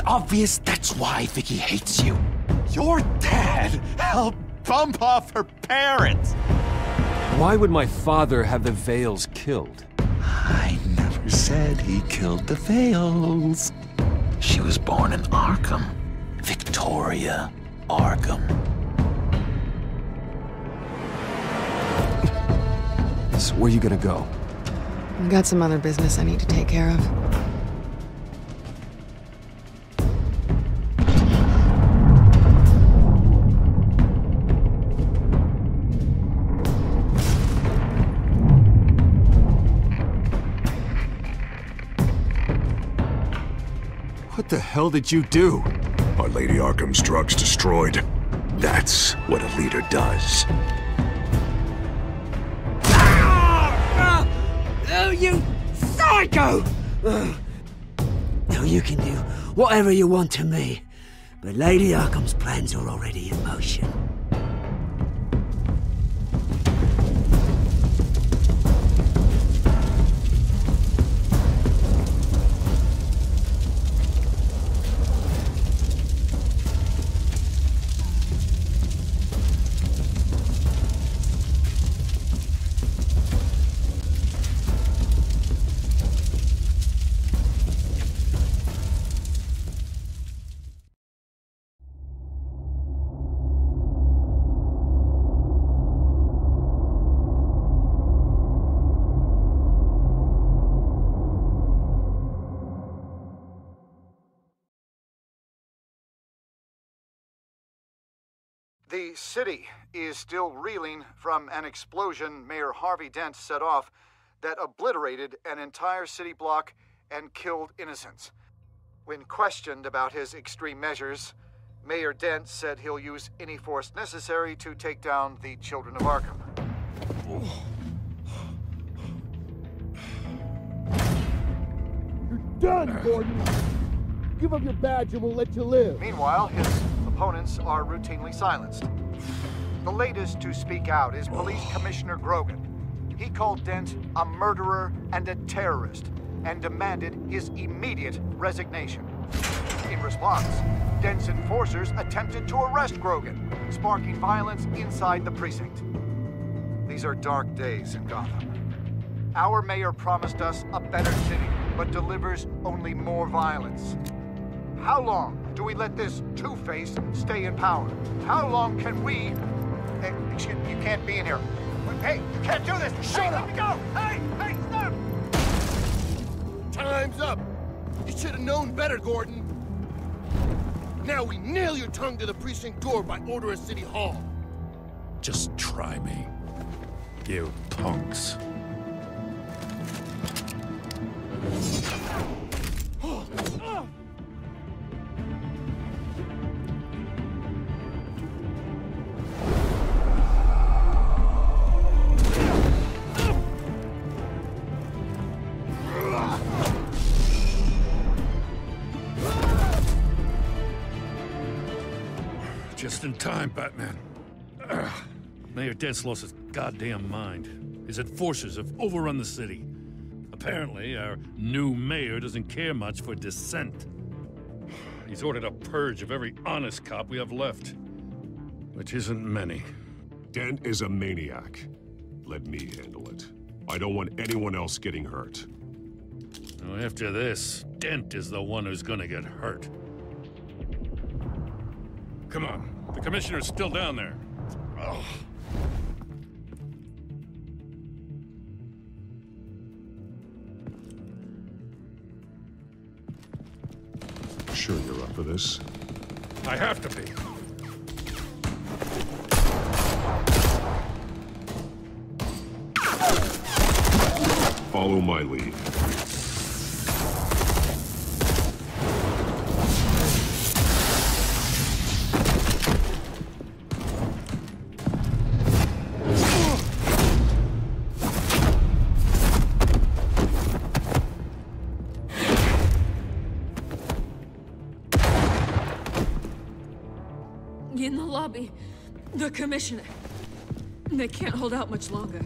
It's obvious that's why Vicki hates you. Your dad helped bump off her parents. Why would my father have the Vales killed? I never said he killed the Vales. She was born in Arkham. Victoria Arkham. So where are you gonna go? I've got some other business I need to take care of. What the hell did you do? Our Lady Arkham's drugs destroyed. That's what a leader does. Oh, you psycho! Now you can do whatever you want to me, but Lady Arkham's plans are already in motion. The city is still reeling from an explosion Mayor Harvey Dent set off that obliterated an entire city block and killed innocents. When questioned about his extreme measures, Mayor Dent said he'll use any force necessary to take down the Children of Arkham. You're done, Gordon! Give up your badge and we'll let you live. Meanwhile, his opponents are routinely silenced. The latest to speak out is Police Commissioner Grogan. He called Dent a murderer and a terrorist and demanded his immediate resignation. In response, Dent's enforcers attempted to arrest Grogan, sparking violence inside the precinct. These are dark days in Gotham. Our mayor promised us a better city, but delivers only more violence. How long do we let this Two-Face stay in power? How long can we... Hey, you can't be in here. Hey, you can't do this! Shut up! Let me go! Hey, stop! Time's up! You should have known better, Gordon. Now we nail your tongue to the precinct door by order of City Hall. Just try me, you punks. Just in time, Batman. Ugh. Mayor Dent's lost his goddamn mind. His enforcers have overrun the city. Apparently, our new mayor doesn't care much for dissent. He's ordered a purge of every honest cop we have left, which isn't many. Dent is a maniac. Let me handle it. I don't want anyone else getting hurt. Now, after this, Dent is the one who's gonna get hurt. Come on. The commissioner's still down there. Ugh. Sure you're up for this? I have to be. Follow my lead. The commissioner. They can't hold out much longer.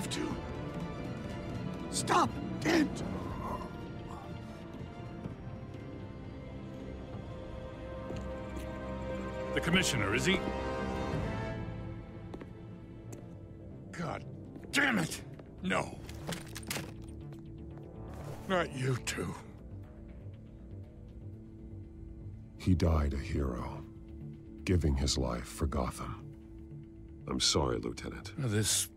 have to. Stop, Dent! The commissioner, is he? God damn it! No. Not you two. He died a hero, giving his life for Gotham. I'm sorry, Lieutenant. This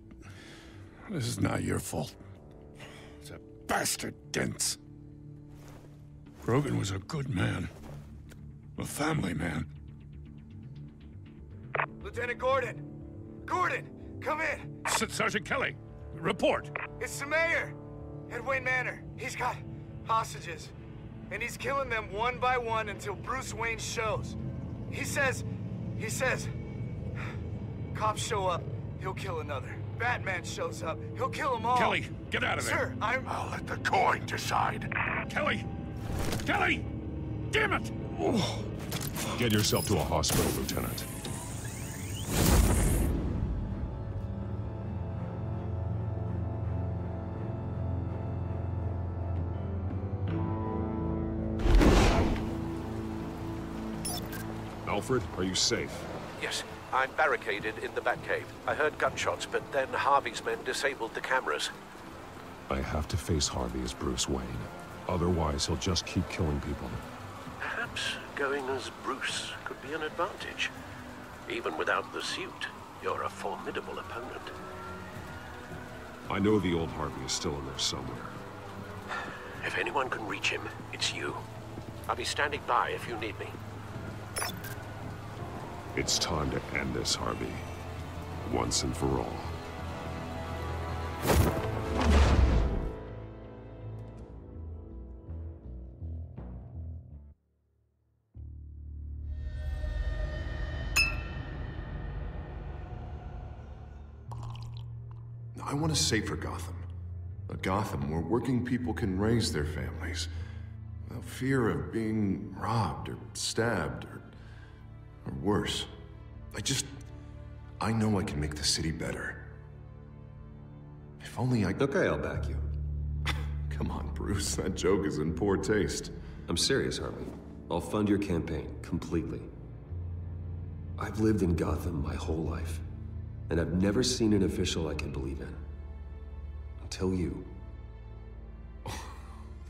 is not your fault. It's a bastard, Dent. Grogan was a good man. A family man. Lieutenant Gordon! Gordon! Come in! Sergeant Kelly! Report! It's the mayor! At Wayne Manor. He's got hostages. And he's killing them one by one until Bruce Wayne shows. He says... Cops show up, he'll kill another. Batman shows up, he'll kill them all. Kelly, get out of there! Sir, I'll let the coin decide. Kelly! Kelly! Damn it! Oh. Get yourself to a hospital, Lieutenant. Alfred, are you safe? Yes. I'm barricaded in the Batcave. I heard gunshots, but then Harvey's men disabled the cameras. I have to face Harvey as Bruce Wayne. Otherwise, he'll just keep killing people. Perhaps going as Bruce could be an advantage. Even without the suit, you're a formidable opponent. I know the old Harvey is still in there somewhere. If anyone can reach him, it's you. I'll be standing by if you need me. It's time to end this, Harvey. Once and for all. I want a safer Gotham. A Gotham where working people can raise their families without fear of being robbed or stabbed or worse. I know I can make the city better. If only I... Okay, I'll back you. Come on, Bruce. That joke is in poor taste. I'm serious, Harvey. I'll fund your campaign completely. I've lived in Gotham my whole life, and I've never seen an official I can believe in. Until you.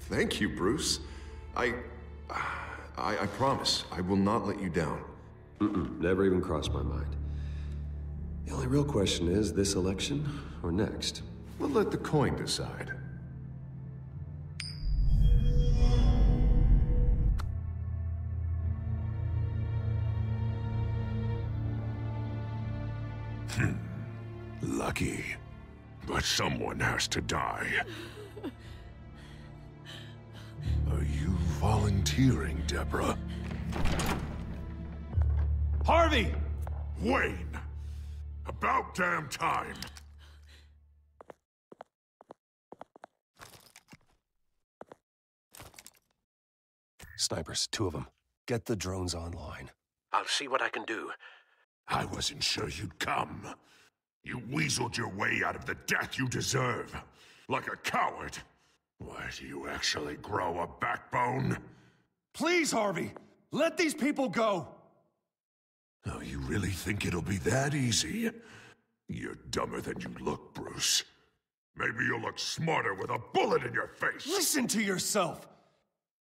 Thank you, Bruce. I promise I will not let you down. Never even crossed my mind. The only real question is, this election or next? We'll let the coin decide. Lucky. But someone has to die. Are you volunteering, Deborah? Harvey! Wayne! About damn time! Snipers, two of them. Get the drones online. I'll see what I can do. I wasn't sure you'd come. You weaseled your way out of the death you deserve. Like a coward. Why, do you actually grow a backbone? Please, Harvey! Let these people go! Oh, you really think it'll be that easy? You're dumber than you look, Bruce. Maybe you'll look smarter with a bullet in your face! Listen to yourself!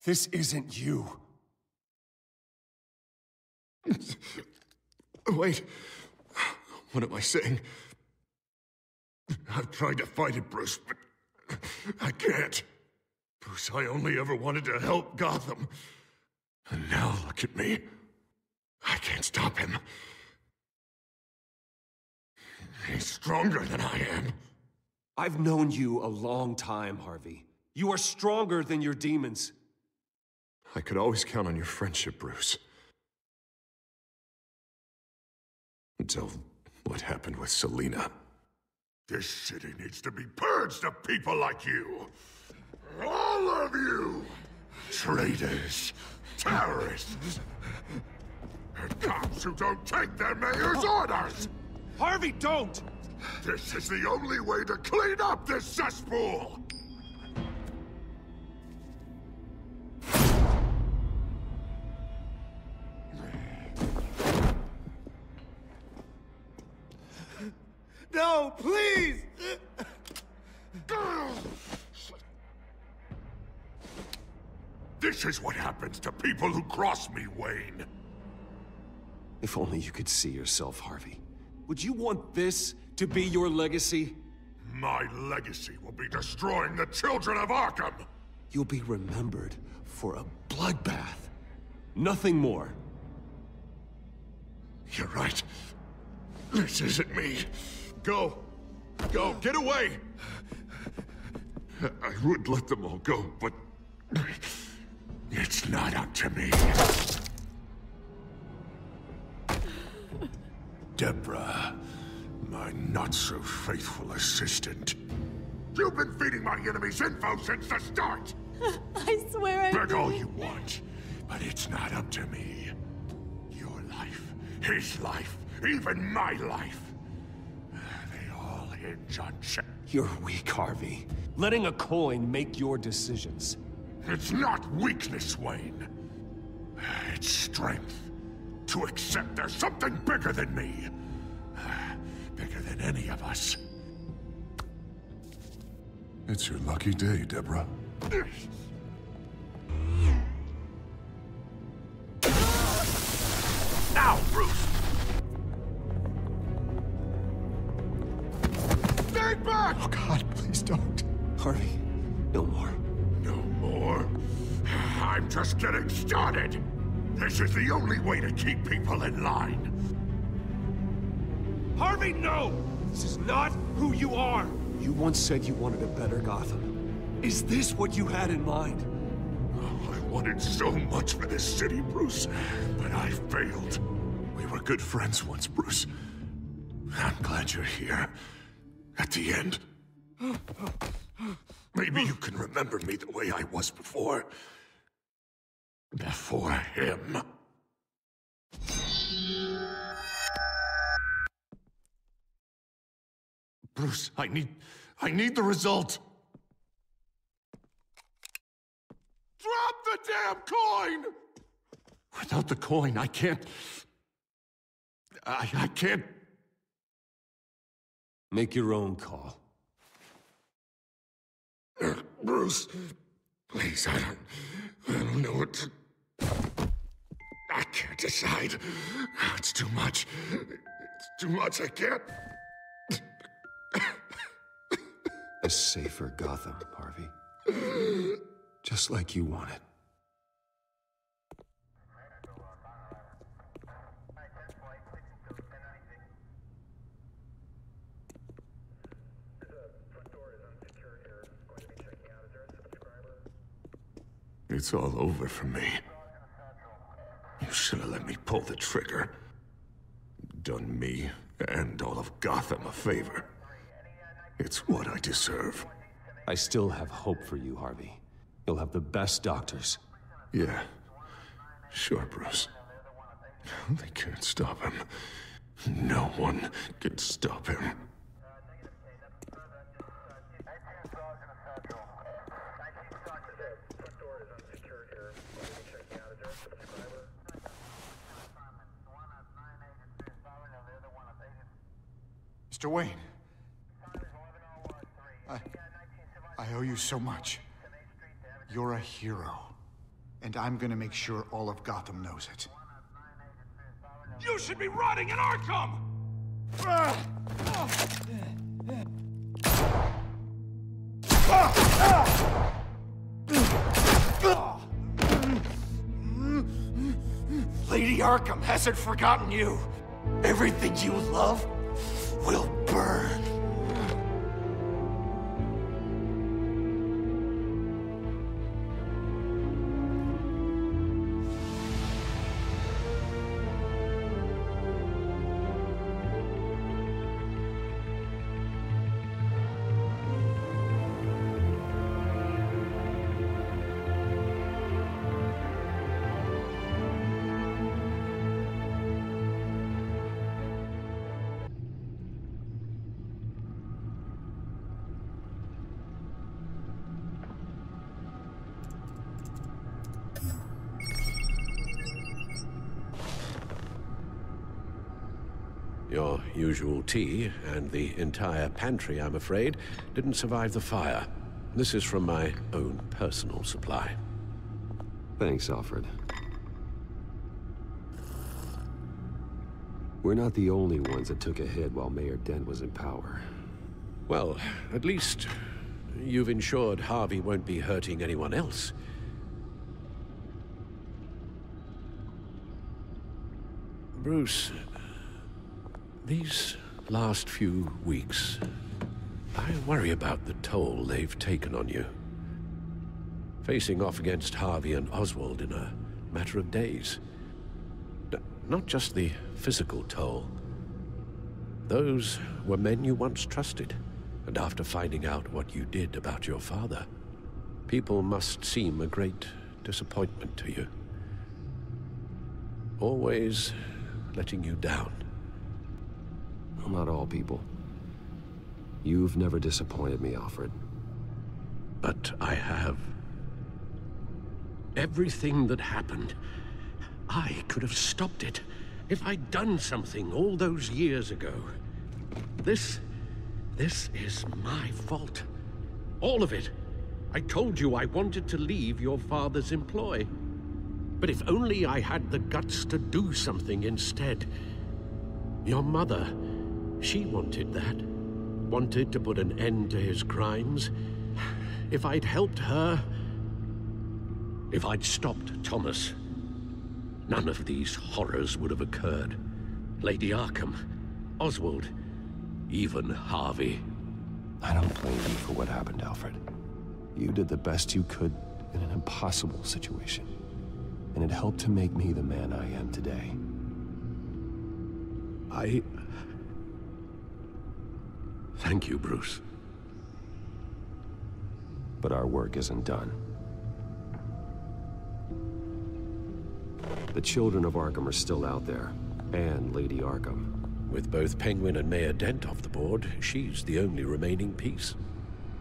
This isn't you. Wait. What am I saying? I've tried to fight it, Bruce, but... I can't. Bruce, I only ever wanted to help Gotham. And now look at me. I can't stop him. He's stronger than I am. I've known you a long time, Harvey. You are stronger than your demons. I could always count on your friendship, Bruce. Until what happened with Selina. This city needs to be purged of people like you! All of you! Traitors! Terrorists! And cops who don't take their mayor's orders! Harvey, don't! This is the only way to clean up this cesspool! No, please! This is what happens to people who cross me, Wayne. If only you could see yourself, Harvey. Would you want this to be your legacy? My legacy will be destroying the children of Arkham! You'll be remembered for a bloodbath. Nothing more. You're right. This isn't me. Go. Go. Get away! I would let them all go, but... it's not up to me. Deborah, my not-so-faithful assistant. You've been feeding my enemies info since the start! I swear I... Beg all you want, but it's not up to me. Your life, his life, even my life. They all hinge on... You're weak, Harvey. Letting a coin make your decisions. It's not weakness, Wayne. It's strength. To accept there's something bigger than me. Bigger than any of us. It's your lucky day, Deborah. Now, Bruce! Stay back! Oh, God, please don't. Harvey, no more. No more? I'm just getting started. This is the only way to keep people in line. Harvey, no! This is not who you are! You once said you wanted a better Gotham. Is this what you had in mind? Oh, I wanted so much for this city, Bruce, but I failed. We were good friends once, Bruce. I'm glad you're here. At the end. Maybe you can remember me the way I was before. Before him. Bruce, I need the result. Drop the damn coin! Without the coin, I can't... I can't... Make your own call. Bruce, please, I don't know what to... I can't decide. It's too much. It's too much. I can't. A safer Gotham, Harvey. Just like you want it. It's all over for me. You should have let me pull the trigger. Done me and all of Gotham a favor. It's what I deserve. I still have hope for you, Harvey. You'll have the best doctors. Yeah. Sure, Bruce. They can't stop him. No one can stop him. Mr. Wayne, I owe you so much. You're a hero, and I'm gonna make sure all of Gotham knows it. You should be rotting in Arkham! Lady Arkham hasn't forgotten you. Everything you love will burn. Your usual tea and the entire pantry, I'm afraid, didn't survive the fire. This is from my own personal supply. Thanks, Alfred. We're not the only ones that took a hit while Mayor Dent was in power. Well, at least you've ensured Harvey won't be hurting anyone else. Bruce, these last few weeks, I worry about the toll they've taken on you. Facing off against Harvey and Oswald in a matter of days. Not just the physical toll. Those were men you once trusted, and after finding out what you did about your father, people must seem a great disappointment to you. Always letting you down. Well, not all people. You've never disappointed me, Alfred. But I have. Everything that happened, I could have stopped it if I'd done something all those years ago. This is my fault. All of it. I told you I wanted to leave your father's employ. But if only I had the guts to do something instead. Your mother, she wanted that. Wanted to put an end to his crimes. If I'd helped her, if I'd stopped Thomas, none of these horrors would have occurred. Lady Arkham, Oswald, even Harvey. I don't blame you for what happened, Alfred. You did the best you could in an impossible situation. And it helped to make me the man I am today. Thank you, Bruce. But our work isn't done. The Children of Arkham are still out there, and Lady Arkham. With both Penguin and Mayor Dent off the board, she's the only remaining piece.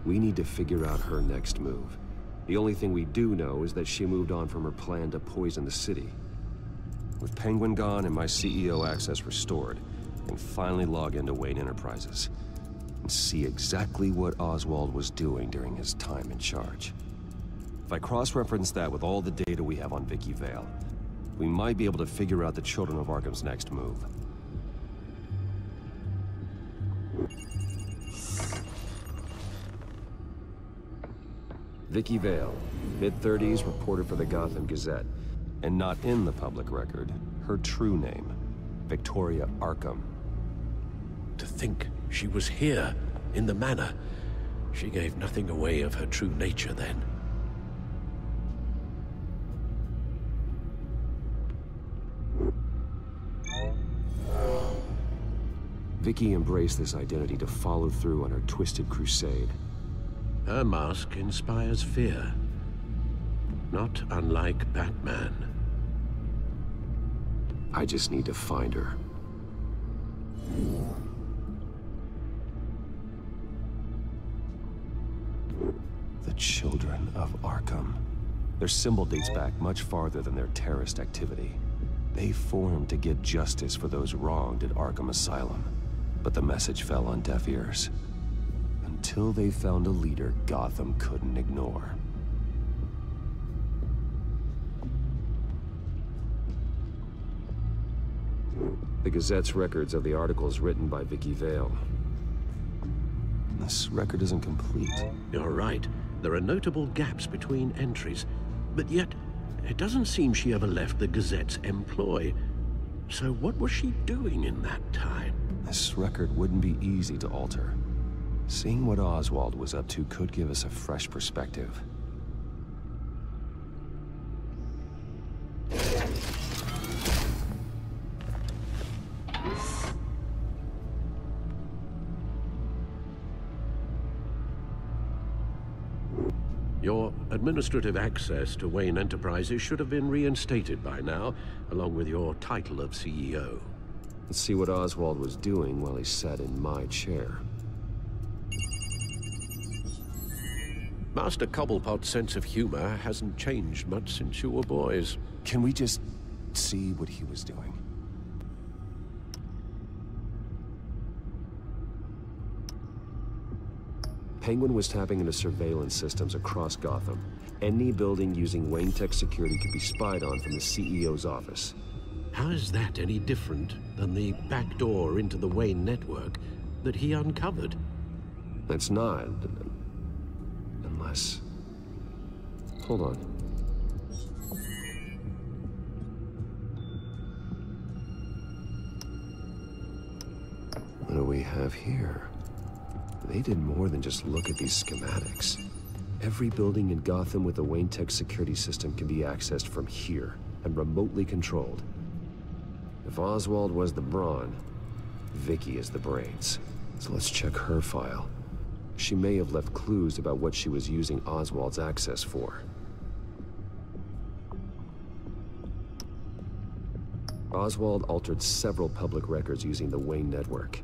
We need to figure out her next move. The only thing we do know is that she moved on from her plan to poison the city. With Penguin gone and my CEO access restored, I can finally log into Wayne Enterprises and see exactly what Oswald was doing during his time in charge. If I cross-reference that with all the data we have on Vicki Vale, we might be able to figure out the Children of Arkham's next move. Vicki Vale, mid-30s, reporter for the Gotham Gazette, and not in the public record, her true name, Victoria Arkham. To think she was here, in the manor. She gave nothing away of her true nature then. Vicki embraced this identity to follow through on her twisted crusade. Her mask inspires fear, not unlike Batman. I just need to find her. The Children of Arkham. Their symbol dates back much farther than their terrorist activity. They formed to get justice for those wronged at Arkham Asylum. But the message fell on deaf ears. Until they found a leader Gotham couldn't ignore. The Gazette's records of the articles written by Vicki Vale. This record isn't complete. You're right. There are notable gaps between entries. But yet, it doesn't seem she ever left the Gazette's employ. So what was she doing in that time? This record wouldn't be easy to alter. Seeing what Oswald was up to could give us a fresh perspective. Your administrative access to Wayne Enterprises should have been reinstated by now, along with your title of CEO. Let's see what Oswald was doing while he sat in my chair. Master Cobblepot's sense of humor hasn't changed much since you were boys. Can we just see what he was doing? Penguin was tapping into surveillance systems across Gotham. Any building using Wayne Tech security could be spied on from the CEO's office. How is that any different than the back door into the Wayne network that he uncovered? That's not... unless... Hold on. What do we have here? They did more than just look at these schematics. Every building in Gotham with a Wayne Tech security system can be accessed from here and remotely controlled. If Oswald was the brawn, Vicki is the brains. So let's check her file. She may have left clues about what she was using Oswald's access for. Oswald altered several public records using the Wayne network.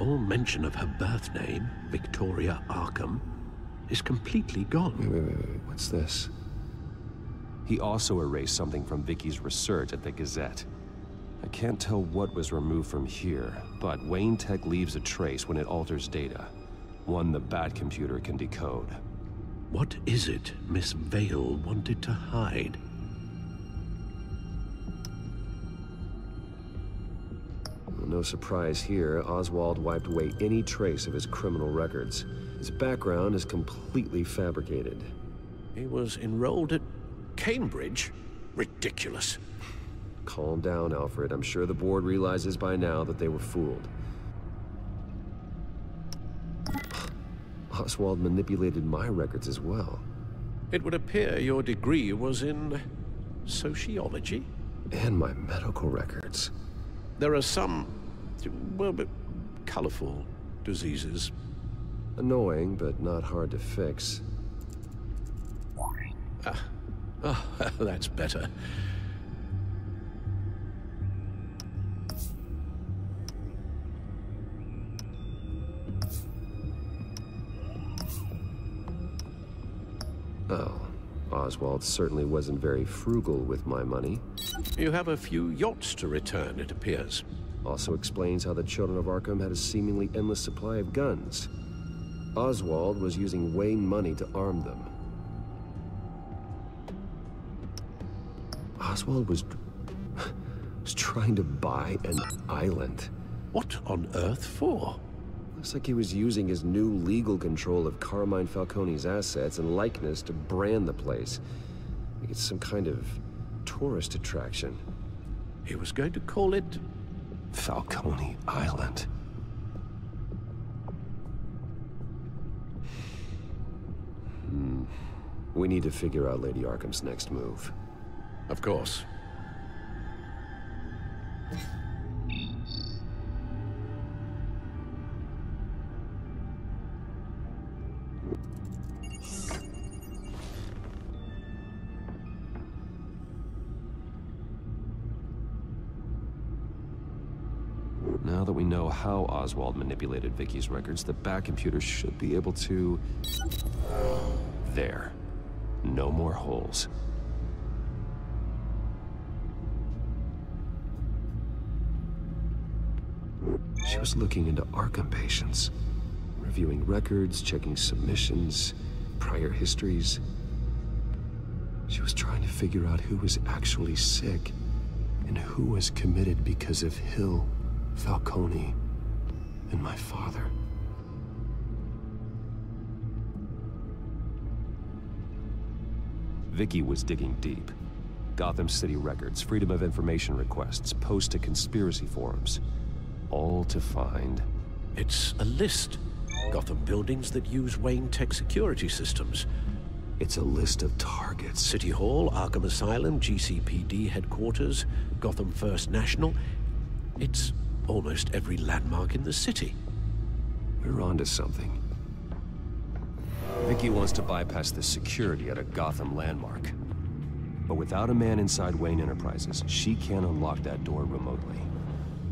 All mention of her birth name, Victoria Arkham, is completely gone. Wait, what's this? He also erased something from Vicki's research at the Gazette. I can't tell what was removed from here, but Wayne Tech leaves a trace when it alters data. One the Bat Computer can decode. What is it Miss Vale wanted to hide? No surprise here, Oswald wiped away any trace of his criminal records. His background is completely fabricated. He was enrolled at Cambridge? Ridiculous. Calm down, Alfred. I'm sure the board realizes by now that they were fooled. Oswald manipulated my records as well. It would appear your degree was in sociology? And my medical records. There are some, well, colorful diseases. Annoying, but not hard to fix. That's better. Oh, Oswald certainly wasn't very frugal with my money. You have a few yachts to return, it appears. Also explains how the Children of Arkham had a seemingly endless supply of guns. Oswald was using Wayne money to arm them. Oswald was trying to buy an island. What on earth for? Looks like he was using his new legal control of Carmine Falcone's assets and likeness to brand the place. Like it's some kind of tourist attraction. He was going to call it Falcone Island. We need to figure out Lady Arkham's next move. Of course. Now that we know how Oswald manipulated Vicki's records, the Bat Computer should be able to... There. No more holes. She was looking into Arkham patients, reviewing records, checking submissions, prior histories. She was trying to figure out who was actually sick and who was committed because of Hill, Falcone, and my father. Vicki was digging deep. Gotham City records, Freedom of Information requests, posts to conspiracy forums. All to find... It's a list. Gotham buildings that use Wayne Tech security systems. It's a list of targets. City Hall, Arkham Asylum, GCPD headquarters, Gotham First National. It's almost every landmark in the city. We're onto something. Vicki wants to bypass the security at a Gotham landmark. But without a man inside Wayne Enterprises, she can't unlock that door remotely.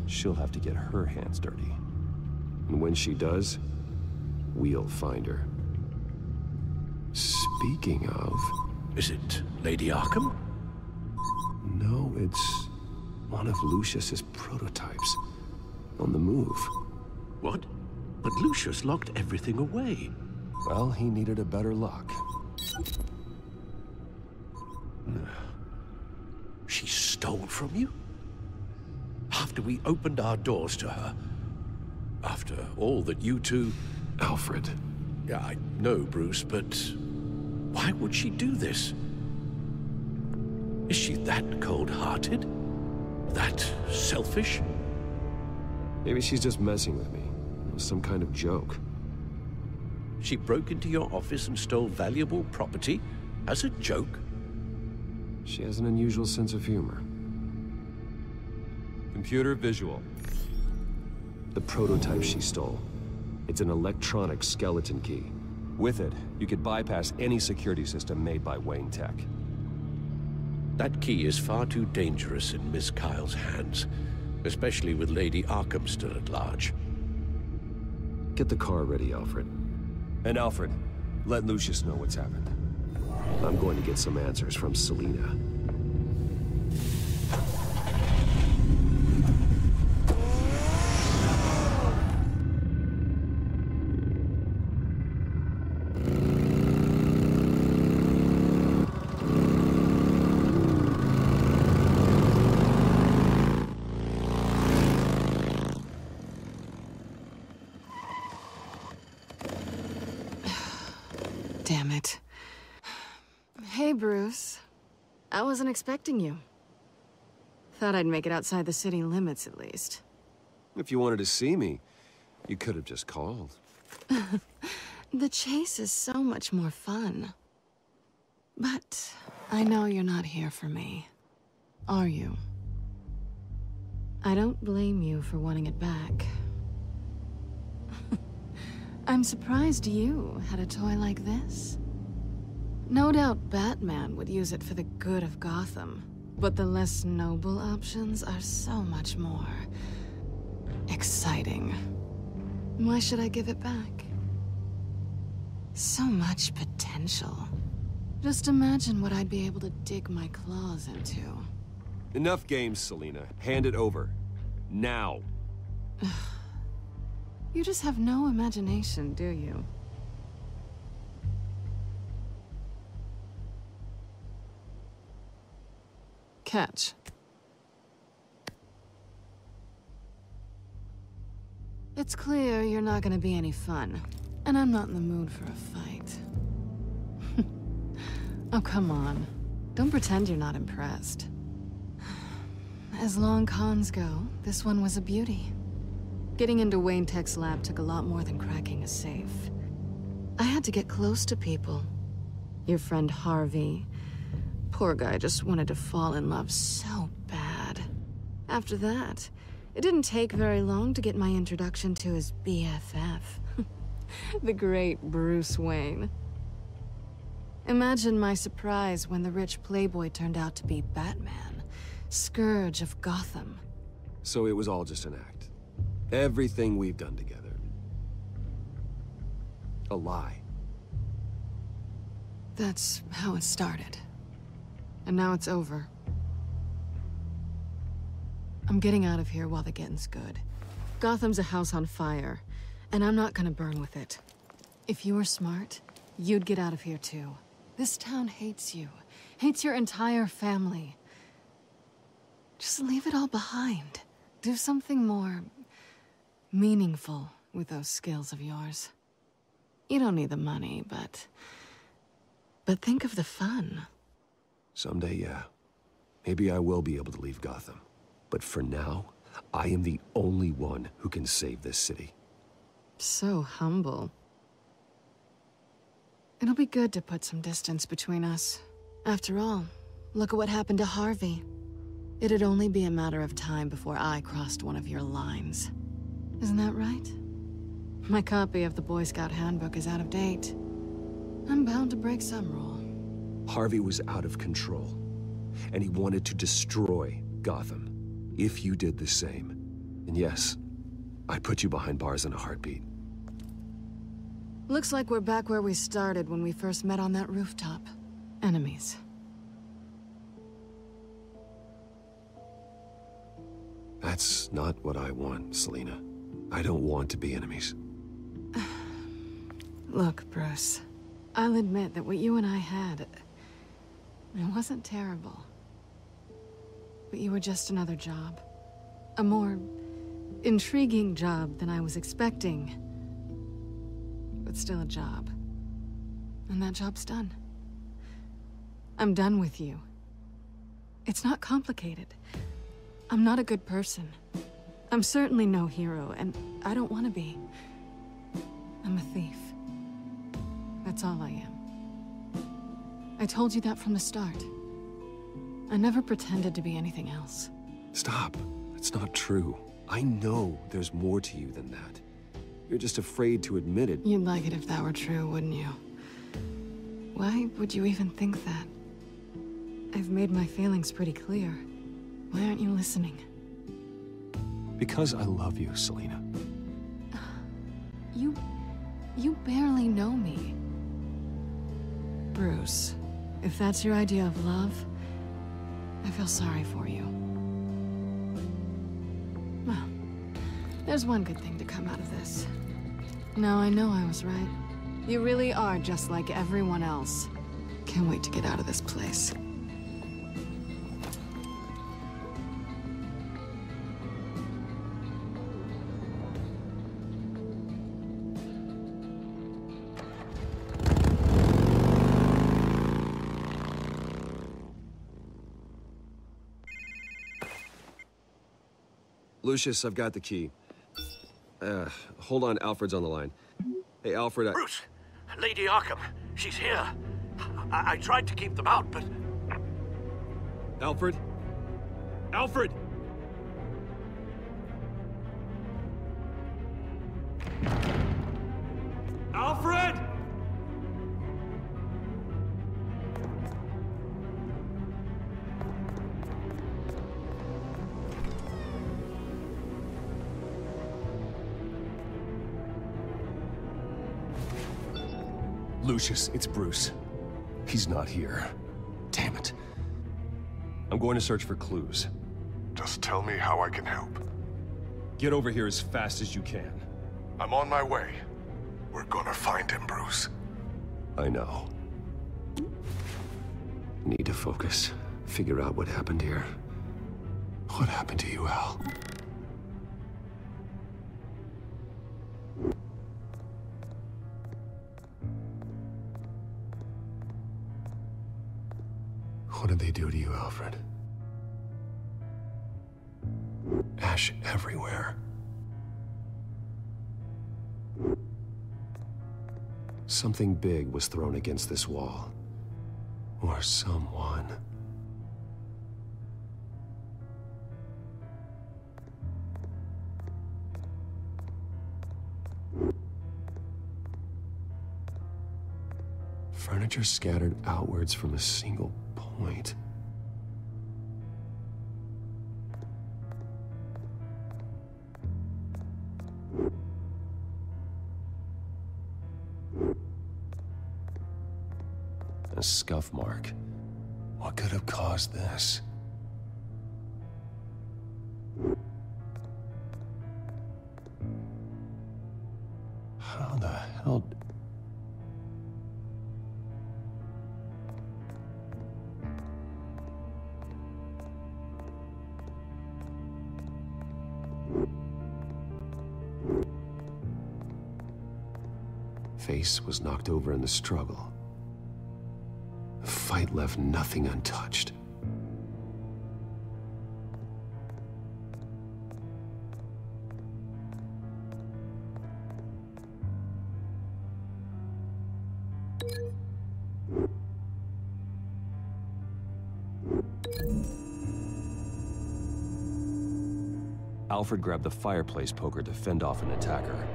She'll have to get her hands dirty. And when she does, we'll find her. Speaking of... Is it Lady Arkham? No, it's one of Lucius's prototypes. on the move. What? But Lucius locked everything away. Well, he needed a better lock. She stole from you? After we opened our doors to her? After all that you two... Alfred. Yeah, I know, Bruce, but... why would she do this? Is she that cold-hearted? That selfish? Maybe she's just messing with me. It was some kind of joke. She broke into your office and stole valuable property as a joke? She has an unusual sense of humor. Computer visual. The prototype she stole. It's an electronic skeleton key. With it, you could bypass any security system made by Wayne Tech. That key is far too dangerous in Miss Kyle's hands, especially with Lady Arkham still at large. Get the car ready, Alfred. And Alfred, let Lucius know what's happened. I'm going to get some answers from Selina. I wasn't expecting you. Thought I'd make it outside the city limits, at least. If you wanted to see me, you could have just called. The chase is so much more fun. But I know you're not here for me, are you? I don't blame you for wanting it back. I'm surprised you had a toy like this. No doubt Batman would use it for the good of Gotham, but the less noble options are so much more... exciting. Why should I give it back? So much potential. Just imagine what I'd be able to dig my claws into. Enough games, Selina. Hand it over. Now. You just have no imagination, do you? Catch. It's clear you're not gonna be any fun, and I'm not in the mood for a fight. Oh, come on. Don't pretend you're not impressed. As long cons go, this one was a beauty. Getting into Wayne Tech's lab took a lot more than cracking a safe. I had to get close to people. Your friend Harvey. Poor guy just wanted to fall in love so bad. After that, it didn't take very long to get my introduction to his BFF, the great Bruce Wayne. Imagine my surprise when the rich playboy turned out to be Batman, scourge of Gotham. So it was all just an act. Everything we've done together. A lie. That's how it started. And now it's over. I'm getting out of here while the getting's good. Gotham's a house on fire, and I'm not gonna burn with it. If you were smart, you'd get out of here too. This town hates you, hates your entire family. Just leave it all behind. Do something more meaningful with those skills of yours. You don't need the money, but think of the fun. Someday, yeah. Maybe I will be able to leave Gotham. But for now, I am the only one who can save this city. So humble. It'll be good to put some distance between us. After all, look at what happened to Harvey. It'd only be a matter of time before I crossed one of your lines. Isn't that right? My copy of the Boy Scout Handbook is out of date. I'm bound to break some rule. Harvey was out of control, and he wanted to destroy Gotham, if you did the same. And yes, I'd put you behind bars in a heartbeat. Looks like we're back where we started when we first met on that rooftop. Enemies. That's not what I want, Selina. I don't want to be enemies. Look, Bruce, I'll admit that what you and I had, it wasn't terrible. But you were just another job. A more intriguing job than I was expecting. But still a job. And that job's done. I'm done with you. It's not complicated. I'm not a good person. I'm certainly no hero, and I don't want to be. I'm a thief. That's all I am. I told you that from the start. I never pretended to be anything else. Stop. That's not true. I know there's more to you than that. You're just afraid to admit it. You'd like it if that were true, wouldn't you? Why would you even think that? I've made my feelings pretty clear. Why aren't you listening? Because I love you, Selina. You barely know me. Bruce, if that's your idea of love, I feel sorry for you. Well, there's one good thing to come out of this. Now I know I was right. You really are just like everyone else. Can't wait to get out of this place. Lucius, I've got the key. Hold on, Alfred's on the line. Hey, Alfred, Bruce! Lady Arkham, she's here. I tried to keep them out, but... Alfred? Alfred! Alfred! Lucius, it's Bruce. He's not here. Damn it. I'm going to search for clues. Just tell me how I can help. Get over here as fast as you can. I'm on my way. We're gonna find him, Bruce. I know. Need to focus. Figure out what happened here. What happened to you, Al? What did they do to you, Alfred? Ash everywhere. Something big was thrown against this wall. Or someone. Furniture scattered outwards from a single point. A scuff mark. What could have caused this? How the hell... Face was knocked over in the struggle. The fight left nothing untouched. Alfred grabbed the fireplace poker to fend off an attacker.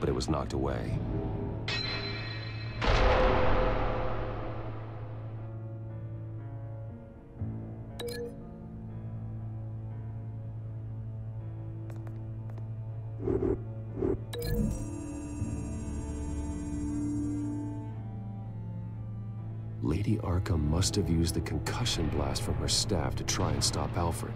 But it was knocked away. Lady Arkham must have used the concussion blast from her staff to try and stop Alfred.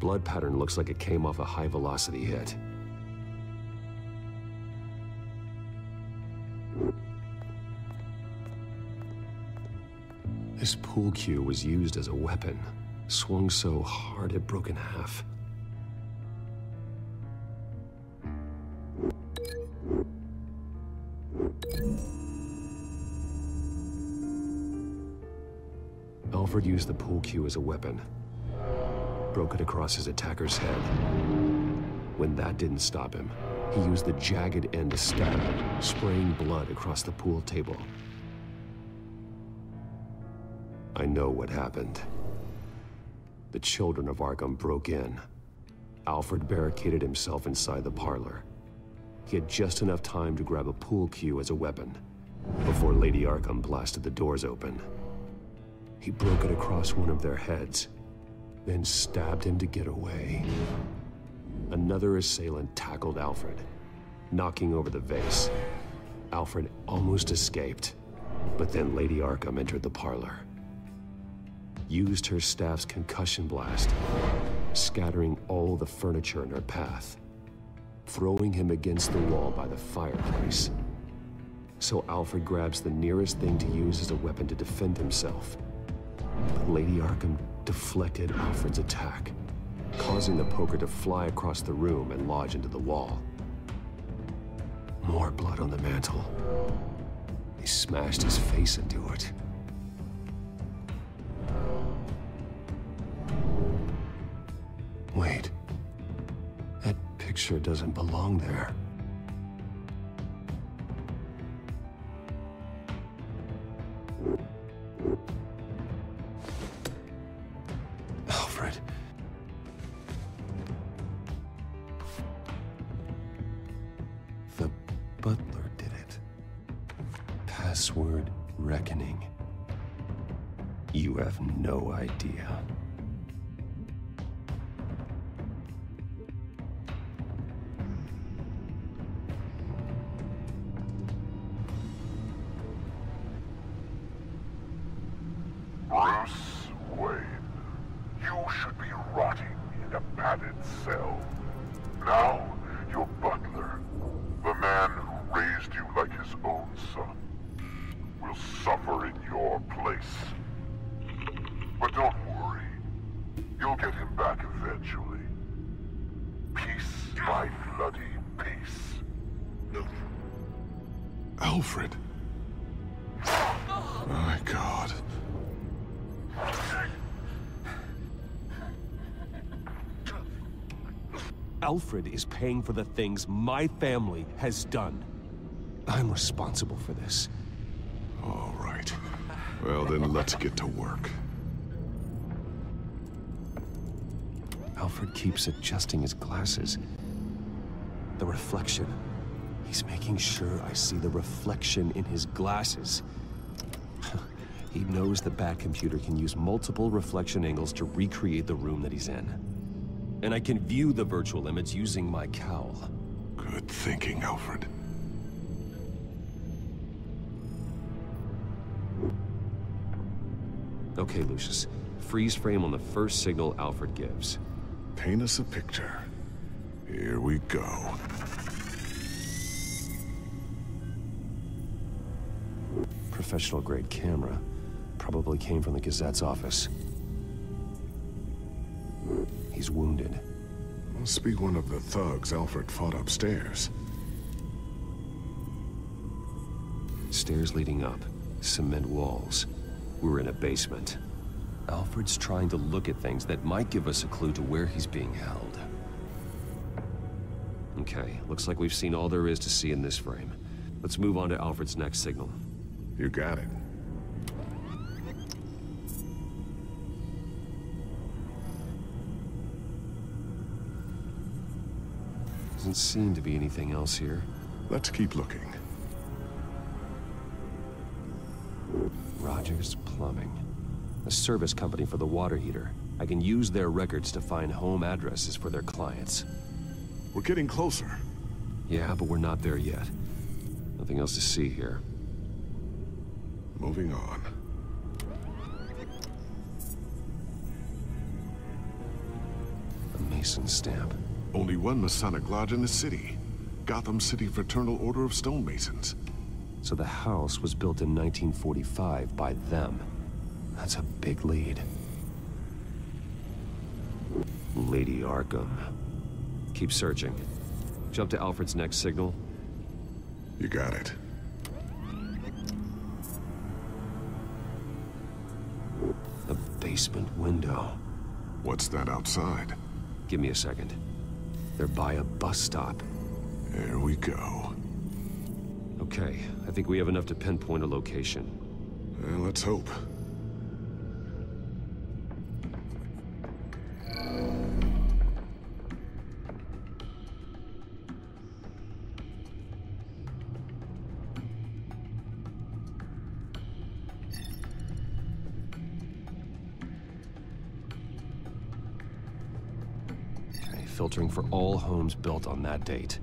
Blood pattern looks like it came off a high-velocity hit. This pool cue was used as a weapon, swung so hard it broke in half. Alfred used the pool cue as a weapon. Broke it across his attacker's head. When that didn't stop him, he used the jagged end to stab him, spraying blood across the pool table. I know what happened. The Children of Arkham broke in. Alfred barricaded himself inside the parlor. He had just enough time to grab a pool cue as a weapon before Lady Arkham blasted the doors open. He broke it across one of their heads, then stabbed him to get away. Another assailant tackled Alfred, knocking over the vase. Alfred almost escaped, but then Lady Arkham entered the parlor. Used her staff's concussion blast, scattering all the furniture in her path, throwing him against the wall by the fireplace. So Alfred grabs the nearest thing to use as a weapon to defend himself. But Lady Arkham deflected Alfred's attack, causing the poker to fly across the room and lodge into the wall. More blood on the mantle. He smashed his face into it. Wait. That picture doesn't belong there. Bruce Wayne, you should be rotting in a padded cell. Now, your butler, the man who raised you like his own son, will suffer in your place. But don't worry, you'll get him back eventually. Peace, my bloody peace. Alfred. My God. Alfred is paying for the things my family has done. I'm responsible for this. All right. Well, then let's get to work. Alfred keeps adjusting his glasses. The reflection. He's making sure I see the reflection in his glasses. He knows the Bat Computer can use multiple reflection angles to recreate the room that he's in. And I can view the virtual image using my cowl. Good thinking, Alfred. Okay, Lucius. Freeze frame on the first signal Alfred gives. Paint us a picture. Here we go. Professional-grade camera. Probably came from the Gazette's office. He's wounded. Must be one of the thugs Alfred fought upstairs. Stairs leading up, cement walls. We're in a basement. Alfred's trying to look at things that might give us a clue to where he's being held. Okay, looks like we've seen all there is to see in this frame. Let's move on to Alfred's next signal. You got it. Doesn't seem to be anything else here. Let's keep looking. Rogers Plumbing. A service company for the water heater. I can use their records to find home addresses for their clients. We're getting closer. Yeah, but we're not there yet. Nothing else to see here. Moving on. A Mason stamp. Only one Masonic lodge in the city. Gotham City Fraternal Order of Stonemasons. So the house was built in 1945 by them. That's a big lead. Lady Arkham. Keep searching. Jump to Alfred's next signal. You got it. The basement window. What's that outside? Give me a second. They're by a bus stop. There we go. Okay, I think we have enough to pinpoint a location. Let's hope. Filtering for all homes built on that date.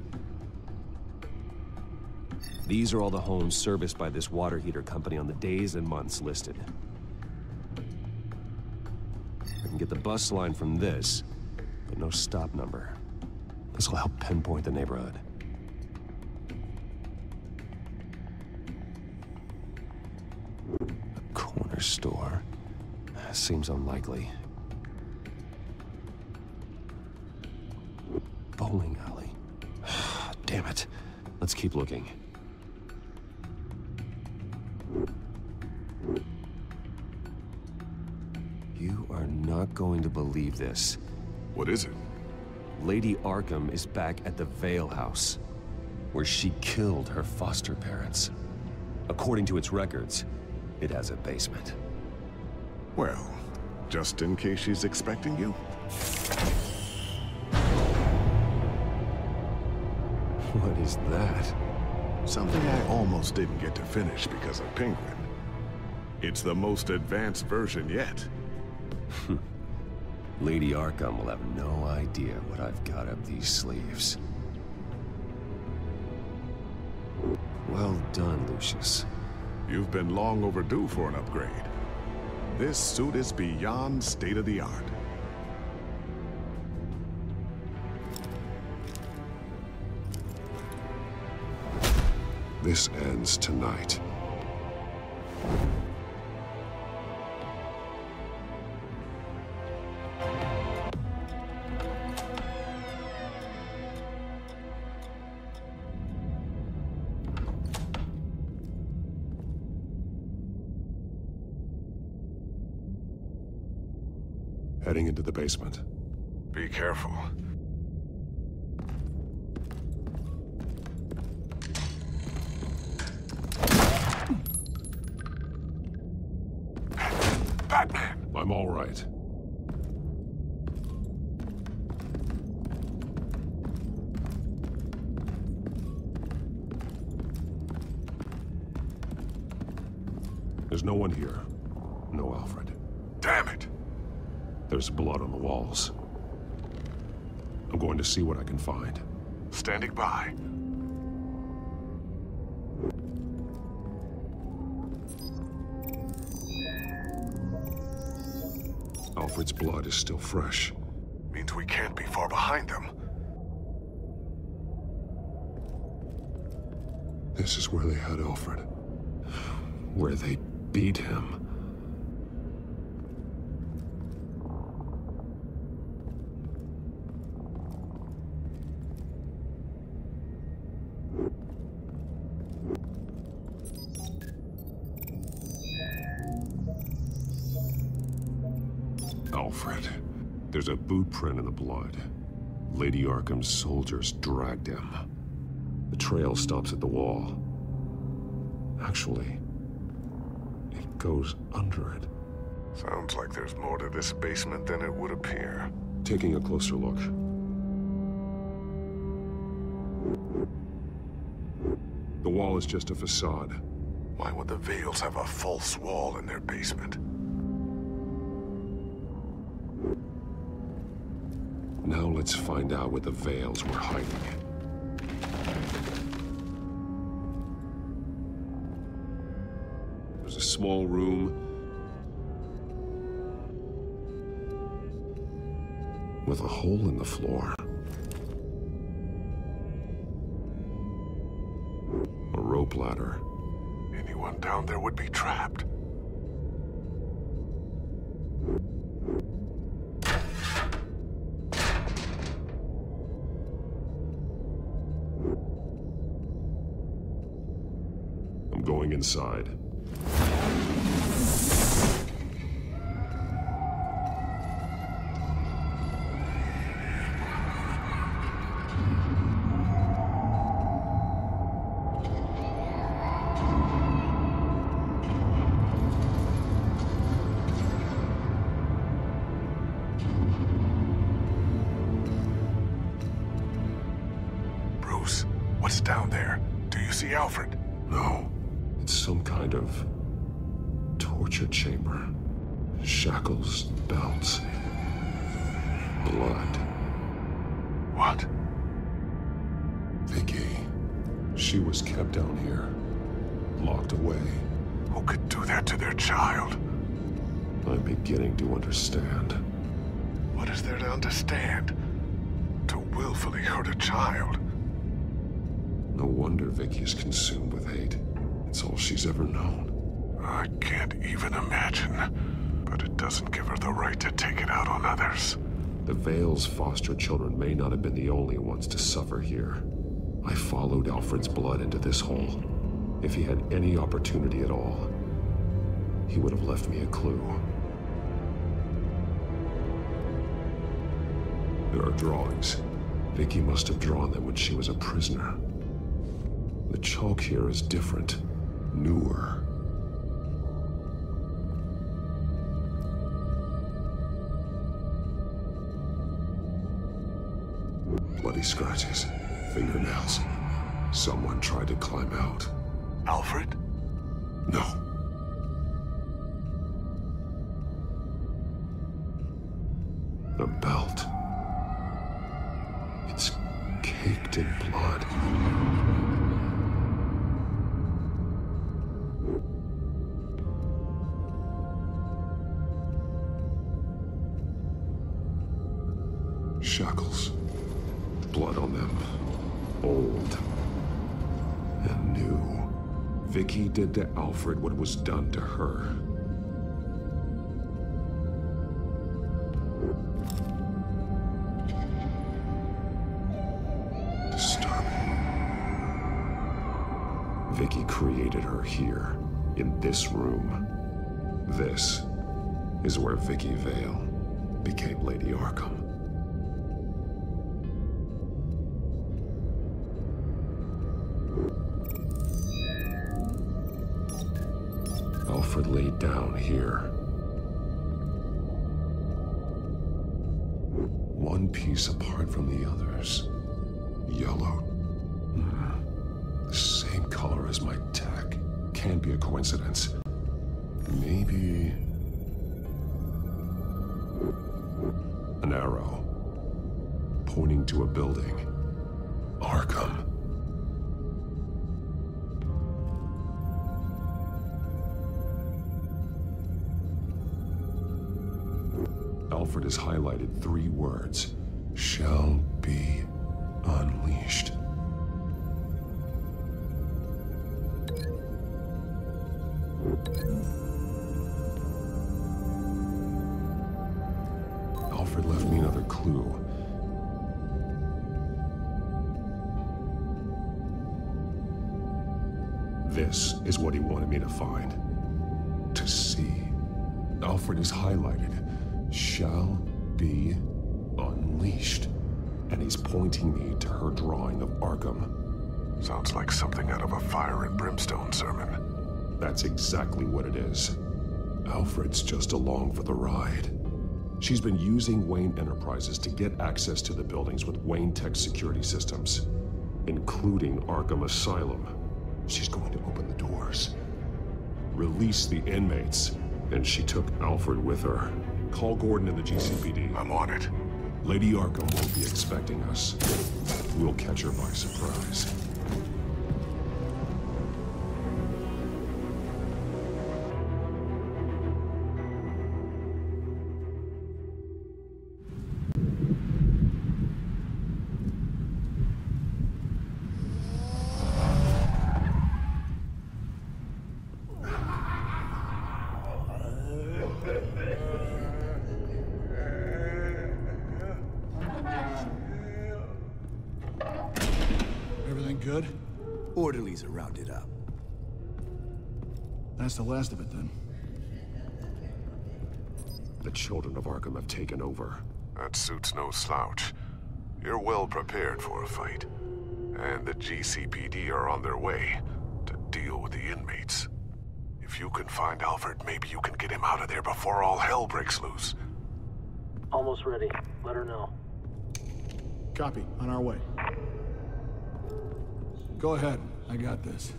These are all the homes serviced by this water heater company on the days and months listed. I can get the bus line from this, but no stop number. This will help pinpoint the neighborhood. A corner store. Seems unlikely. Bowling alley. Damn it. Let's keep looking. You are not going to believe this. What is it? Lady Arkham is back at the Vale House, where she killed her foster parents. According to its records, it has a basement. Well, just in case she's expecting you. What is that? Something I almost didn't get to finish because of Penguin. It's the most advanced version yet. Lady Arkham will have no idea what I've got up these sleeves. Well done, Lucius. You've been long overdue for an upgrade. This suit is beyond state-of-the-art. This ends tonight. Heading into the basement. Be careful. I'm all right. There's no one here. No Alfred. Damn it! There's blood on the walls. I'm going to see what I can find. Standing by. Alfred's blood is still fresh. Means we can't be far behind them. This is where they had Alfred. Where they beat him. There's a boot print in the blood. Lady Arkham's soldiers dragged him. The trail stops at the wall. Actually, it goes under it. Sounds like there's more to this basement than it would appear. Taking a closer look. The wall is just a facade. Why would the Vales have a false wall in their basement? Now let's find out where the Vales were hiding. There's a small room with a hole in the floor. A rope ladder. Anyone down there would be trapped. I'm going inside. Foster children may not have been the only ones to suffer here. I followed Alfred's blood into this hole. If he had any opportunity at all, he would have left me a clue. There are drawings. Vicki must have drawn them when she was a prisoner. The chalk here is different, newer. Bloody scratches, fingernails. Someone tried to climb out. Alfred? No. The belt. It's caked in blood. Shackles. Blood on them, old and new. Vicki did to Alfred what was done to her. Disturbing. Vicki created her here, in this room. This is where Vicki Vale became Lady Arkham. Alfred laid down here. One piece apart from the others. Yellow. The same color as my tech. Can't be a coincidence. Maybe... an arrow. Pointing to a building. Arkham. Alfred has highlighted three words. Shall be unleashed. Alfred left me another clue. This is what he wanted me to find. To see. Alfred has highlighted. Shall be unleashed. And he's pointing me to her drawing of Arkham. Sounds like something out of a fire and brimstone sermon. That's exactly what it is. Alfred's just along for the ride. She's been using Wayne Enterprises to get access to the buildings with Wayne Tech security systems. including Arkham Asylum. She's going to open the doors, release the inmates, and she took Alfred with her. Call Gordon and the GCPD. I'm on it. Lady Arkham won't be expecting us. We'll catch her by surprise. Good? Orderlies are rounded up. That's the last of it, then. The Children of Arkham have taken over. That suit's no slouch. You're well prepared for a fight. And the GCPD are on their way to deal with the inmates. If you can find Alfred, maybe you can get him out of there before all hell breaks loose. Almost ready. Let her know. Copy. On our way. Go ahead. I got this.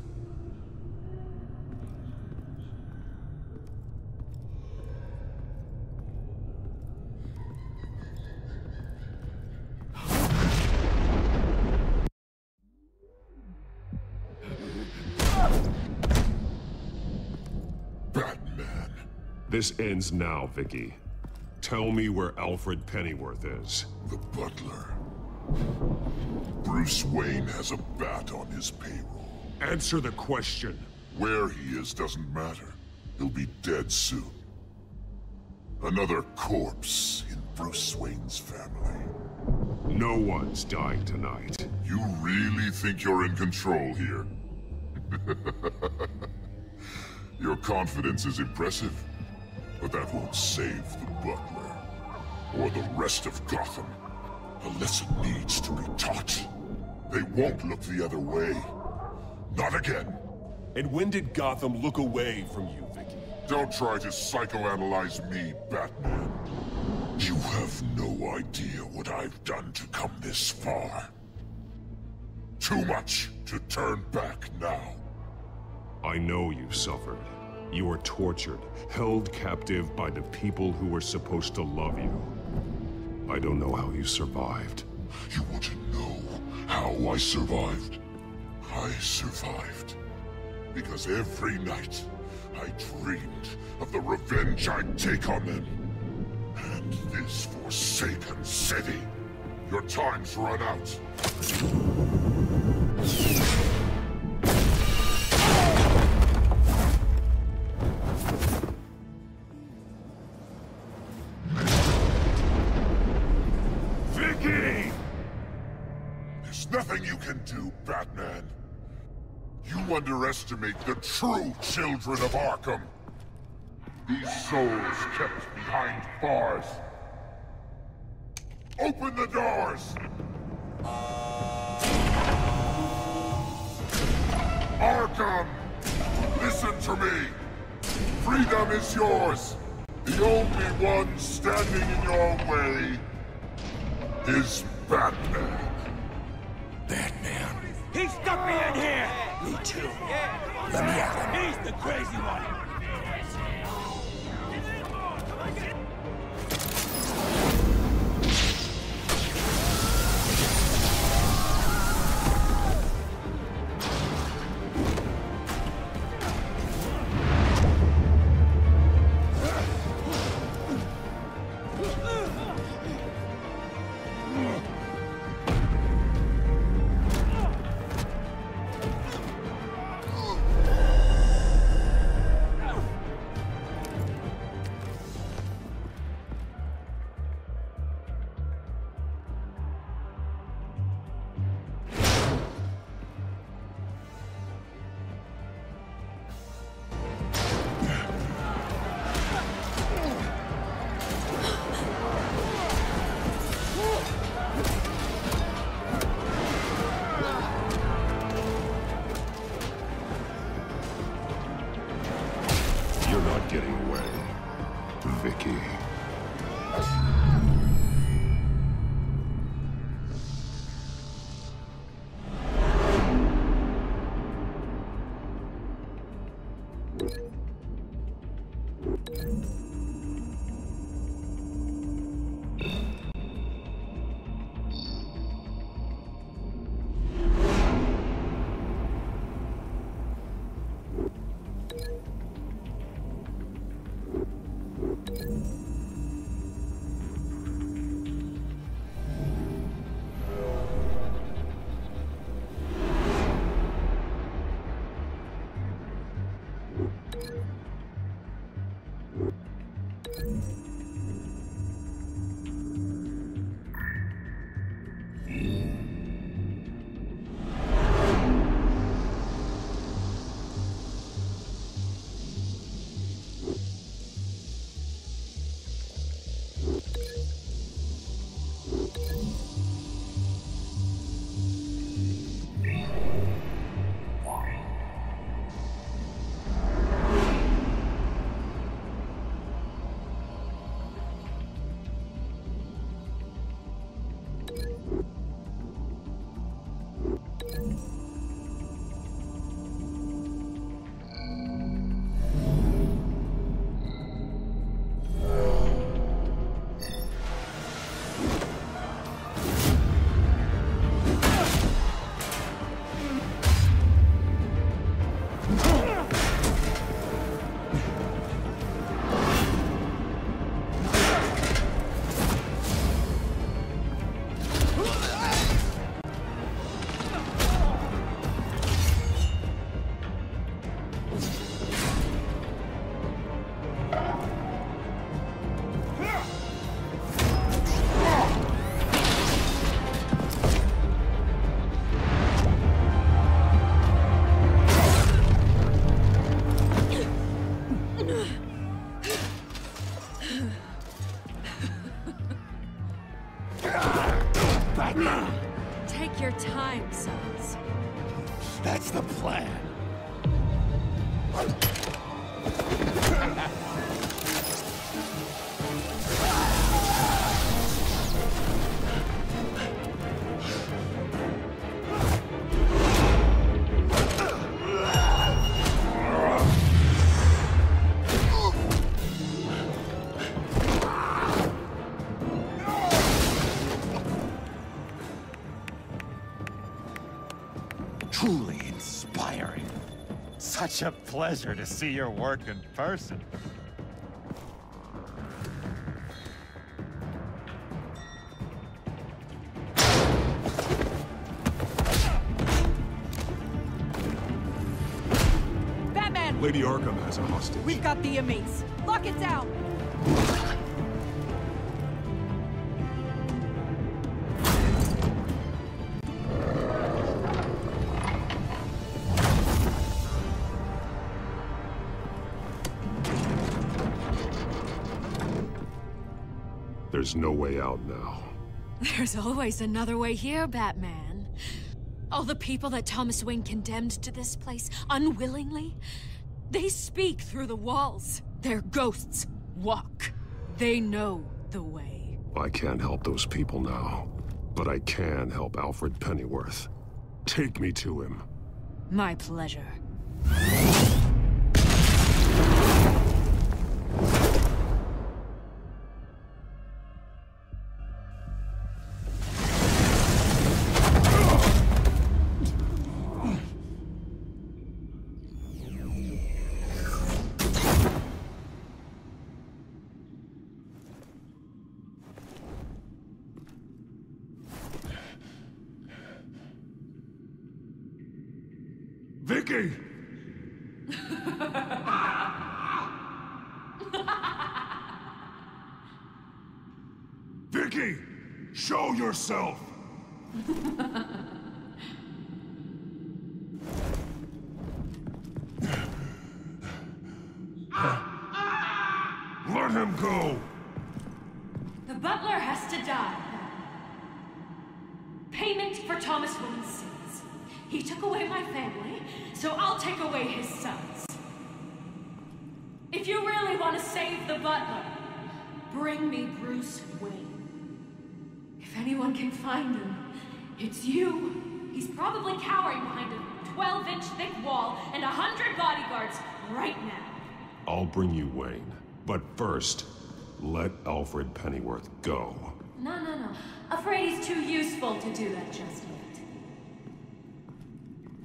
Batman. This ends now, Vicki. Tell me where Alfred Pennyworth is. The butler. Bruce Wayne has a bat on his payroll. Answer the question. Where he is doesn't matter. He'll be dead soon. Another corpse in Bruce Wayne's family. No one's dying tonight. You really think you're in control here? Your confidence is impressive, but that won't save the butler or the rest of Gotham. A lesson needs to be taught. They won't look the other way. Not again. And when did Gotham look away from you, Vicki? Don't try to psychoanalyze me, Batman. You have no idea what I've done to come this far. Too much to turn back now. I know you've suffered. You were tortured, held captive by the people who were supposed to love you. I don't know how you survived. You want to know how I survived? I survived because every night I dreamed of the revenge I'd take on them. And this forsaken city. Your time's run out. Batman, you underestimate the true Children of Arkham. These souls kept behind bars. Open the doors! Arkham! Listen to me! Freedom is yours! The only one standing in your way is Batman. Batman. He stuck me in here! Me too. Let me out of him. He's the crazy one! themselves. That's the plan. Such a pleasure to see your work in person. Batman! Lady Arkham has a hostage. We've got the inmates. Lock it down! There's no way out now. There's always another way here, Batman. All the people that Thomas Wayne condemned to this place unwillingly, they speak through the walls. Their ghosts walk. They know the way. I can't help those people now, but I can help Alfred Pennyworth. Take me to him. My pleasure. Vicki! Vicki! Show yourself! Let him go! The butler has to die. Payment for Thomas Wayne's sins. He took away my family, so I'll take away his sons. If you really want to save the butler, bring me Bruce Wayne. If anyone can find him, it's you. He's probably cowering behind a 12-inch thick wall and 100 bodyguards right now. I'll bring you Wayne, but first, let Alfred Pennyworth go. No. Afraid he's too useful to do that just yet.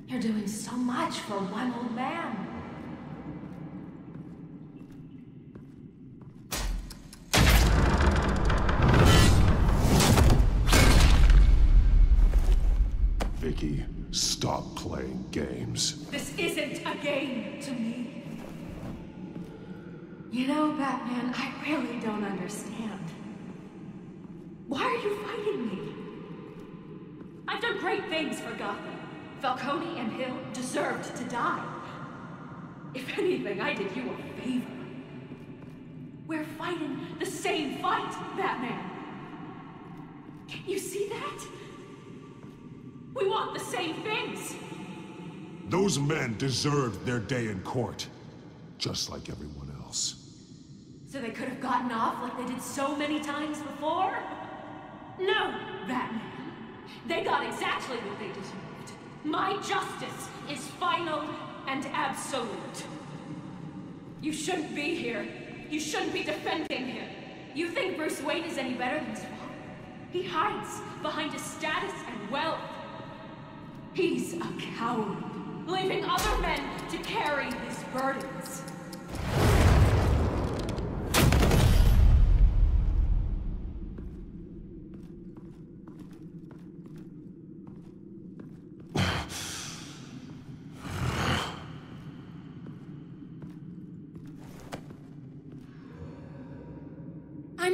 You're doing so much for one old man. Vicki, stop playing games. This isn't a game to me. You know, Batman, I really don't understand. Why are you fighting me? I've done great things for Gotham. Falcone and Hill deserved to die. If anything, I did you a favor. We're fighting the same fight, Batman. Can't you see that? We want the same things. Those men deserved their day in court, just like everyone else. So they could have gotten off like they did so many times before? No, Batman. They got exactly what they deserved. My justice is final and absolute. You shouldn't be here. You shouldn't be defending him. You think Bruce Wayne is any better than his father? He hides behind his status and wealth. He's a coward, leaving other men to carry his burdens.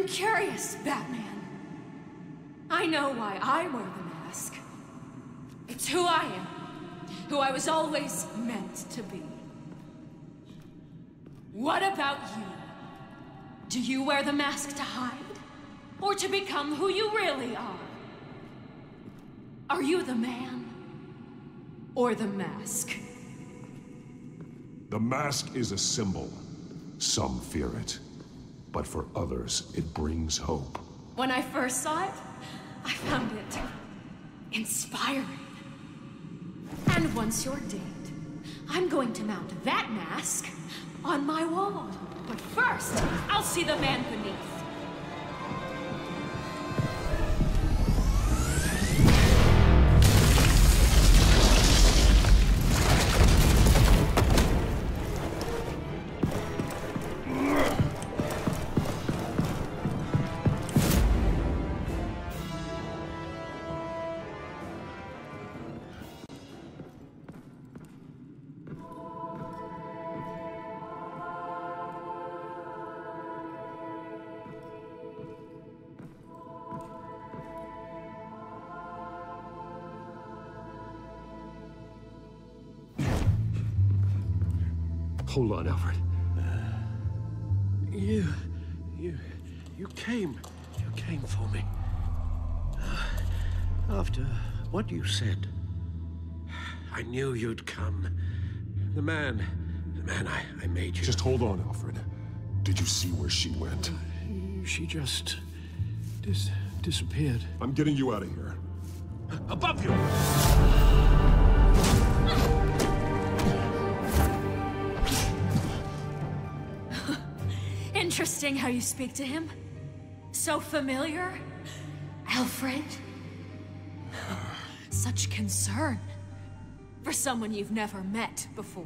Curious, Batman. I know why I wear the mask. It's who I am, who I was always meant to be. What about you? Do you wear the mask to hide, or to become who you really are? Are you the man or the mask? The mask is a symbol. Some fear it, but for others, it brings hope. When I first saw it, I found it inspiring. And once you're dead, I'm going to mount that mask on my wall. But first, I'll see the man beneath. Hold on, Alfred. You came for me. After what you said, I knew you'd come. The man I made you. Just hold on, Alfred. Did you see where she went? She just disappeared. I'm getting you out of here. Above you! Interesting how you speak to him. So familiar. Alfred. Such concern for someone you've never met before.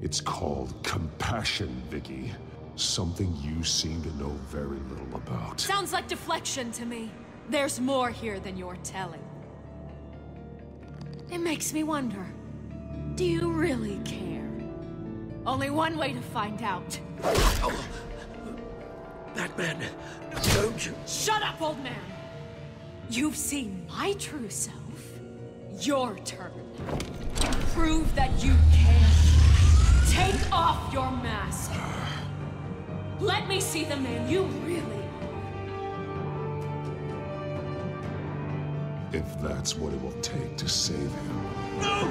It's called compassion, Vicki. Something you seem to know very little about. Sounds like deflection to me. There's more here than you're telling. It makes me wonder, do you really care? Only one way to find out. Oh. Batman, don't you... Shut up, old man! You've seen my true self. Your turn. Prove that you can. Take off your mask. Let me see the man you really are. If that's what it will take to save him. No!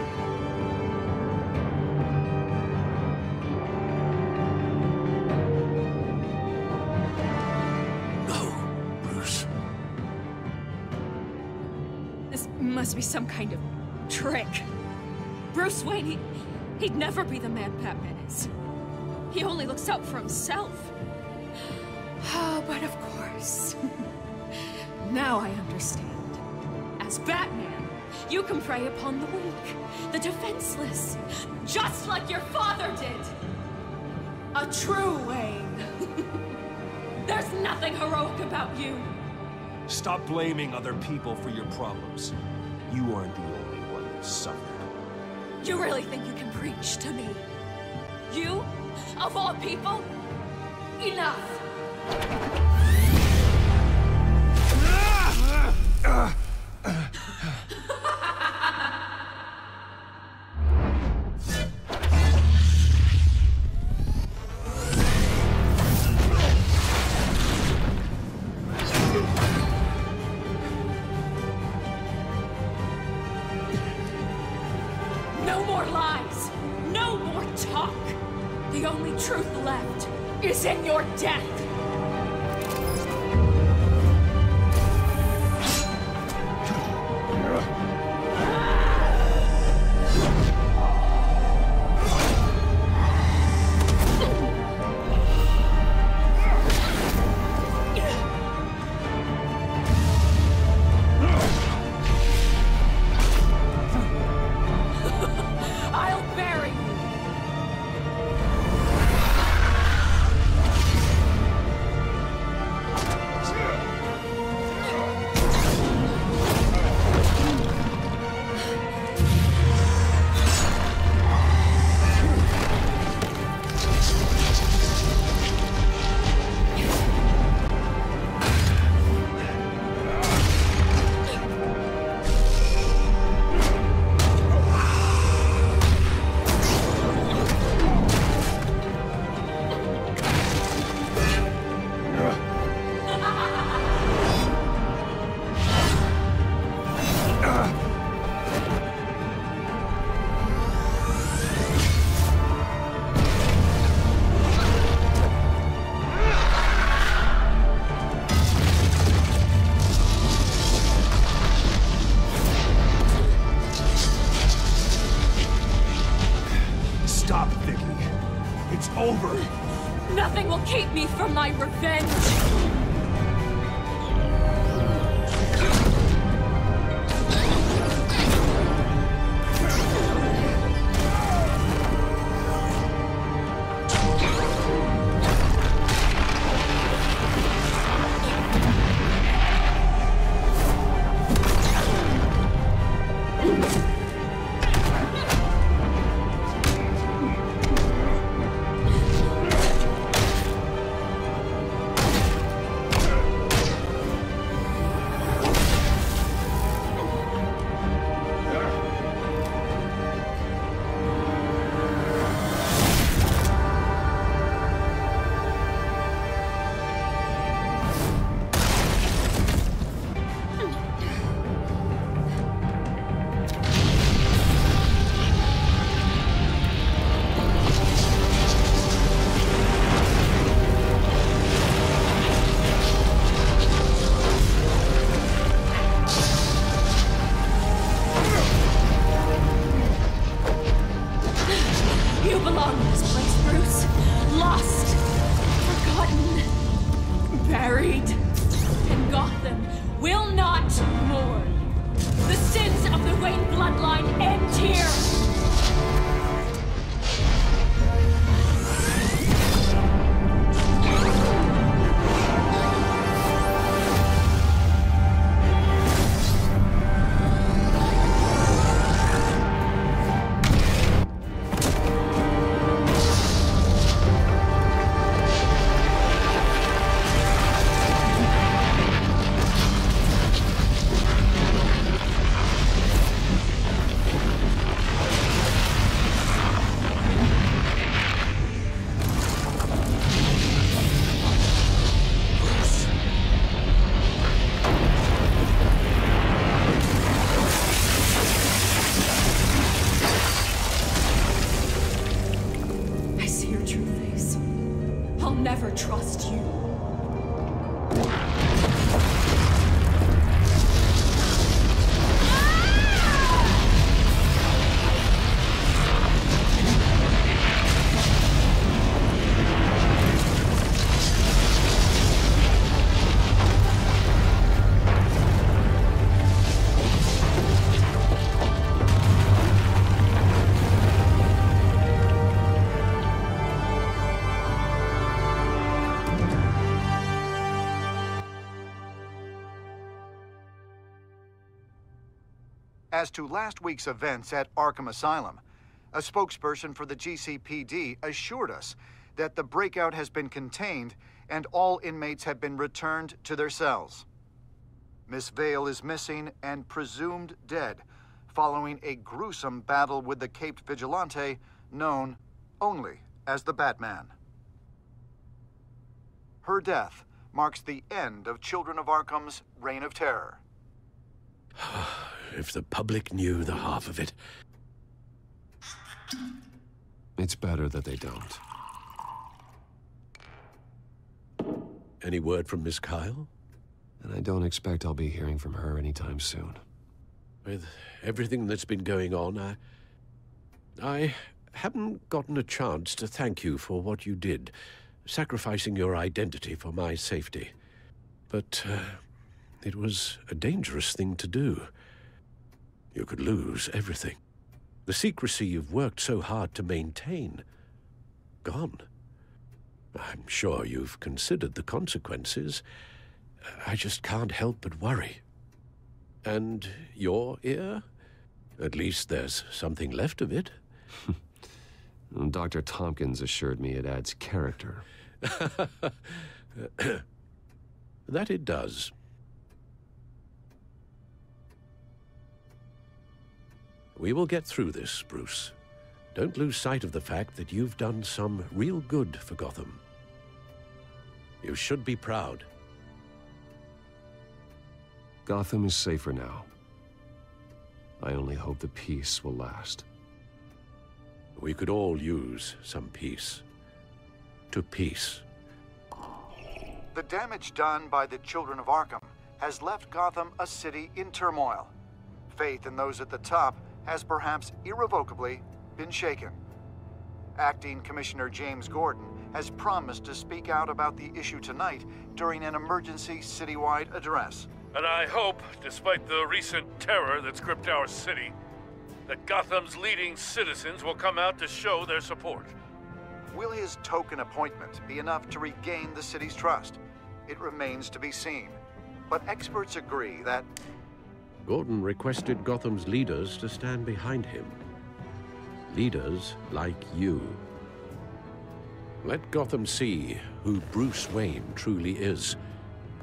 Must be some kind of trick. Bruce Wayne, he'd never be the man Batman is. He only looks out for himself. Oh, but of course. Now I understand. As Batman, you can prey upon the weak, the defenseless, just like your father did. A true Wayne. There's nothing heroic about you. Stop blaming other people for your problems. You aren't the only one who suffered. You really think you can preach to me? You, of all people? Enough! Nothing will keep me from my revenge! As to last week's events at Arkham Asylum, a spokesperson for the GCPD assured us that the breakout has been contained and all inmates have been returned to their cells. Miss Vale is missing and presumed dead, following a gruesome battle with the caped vigilante known only as the Batman. Her death marks the end of Children of Arkham's reign of terror. If the public knew the half of it. It's better that they don't. Any word from Miss Kyle? And I don't expect I'll be hearing from her anytime soon. With everything that's been going on, I haven't gotten a chance to thank you for what you did, sacrificing your identity for my safety. But it was a dangerous thing to do. You could lose everything. The secrecy you've worked so hard to maintain, gone. I'm sure you've considered the consequences. I just can't help but worry. And your ear? At least there's something left of it. Dr. Tompkins assured me it adds character. That it does. We will get through this, Bruce. Don't lose sight of the fact that you've done some real good for Gotham. You should be proud. Gotham is safer now. I only hope the peace will last. We could all use some peace. To peace. The damage done by the Children of Arkham has left Gotham a city in turmoil. Faith in those at the top has perhaps irrevocably been shaken. Acting Commissioner James Gordon has promised to speak out about the issue tonight during an emergency citywide address. And I hope, despite the recent terror that's gripped our city, that Gotham's leading citizens will come out to show their support. Will his token appointment be enough to regain the city's trust? It remains to be seen, but experts agree that... Gordon requested Gotham's leaders to stand behind him. Leaders like you. Let Gotham see who Bruce Wayne truly is,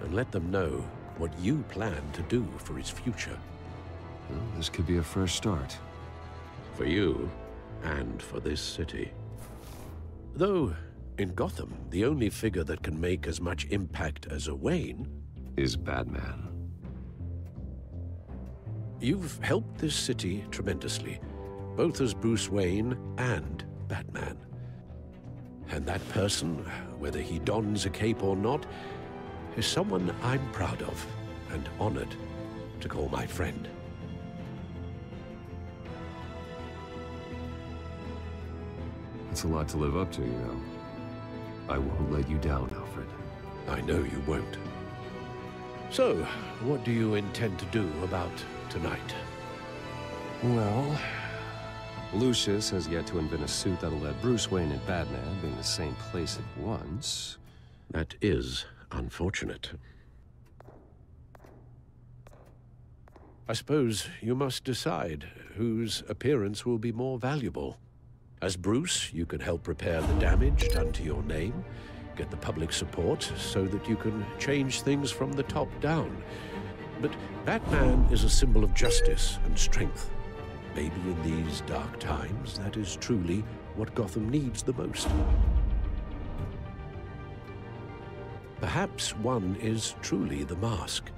and let them know what you plan to do for his future. Well, this could be a fresh start. For you, and for this city. Though, in Gotham, the only figure that can make as much impact as a Wayne... is Batman. You've helped this city tremendously, both as Bruce Wayne and Batman. And that person, whether he dons a cape or not, is someone I'm proud of and honored to call my friend. It's a lot to live up to, you know. I won't let you down, Alfred. I know you won't. So, what do you intend to do about tonight? Well, Lucius has yet to invent a suit that'll let Bruce Wayne and Batman be in the same place at once. That is unfortunate. I suppose you must decide whose appearance will be more valuable. As Bruce, you can help repair the damage done to your name, get the public support so that you can change things from the top down. But Batman is a symbol of justice and strength. Maybe in these dark times, that is truly what Gotham needs the most. Perhaps one is truly the mask,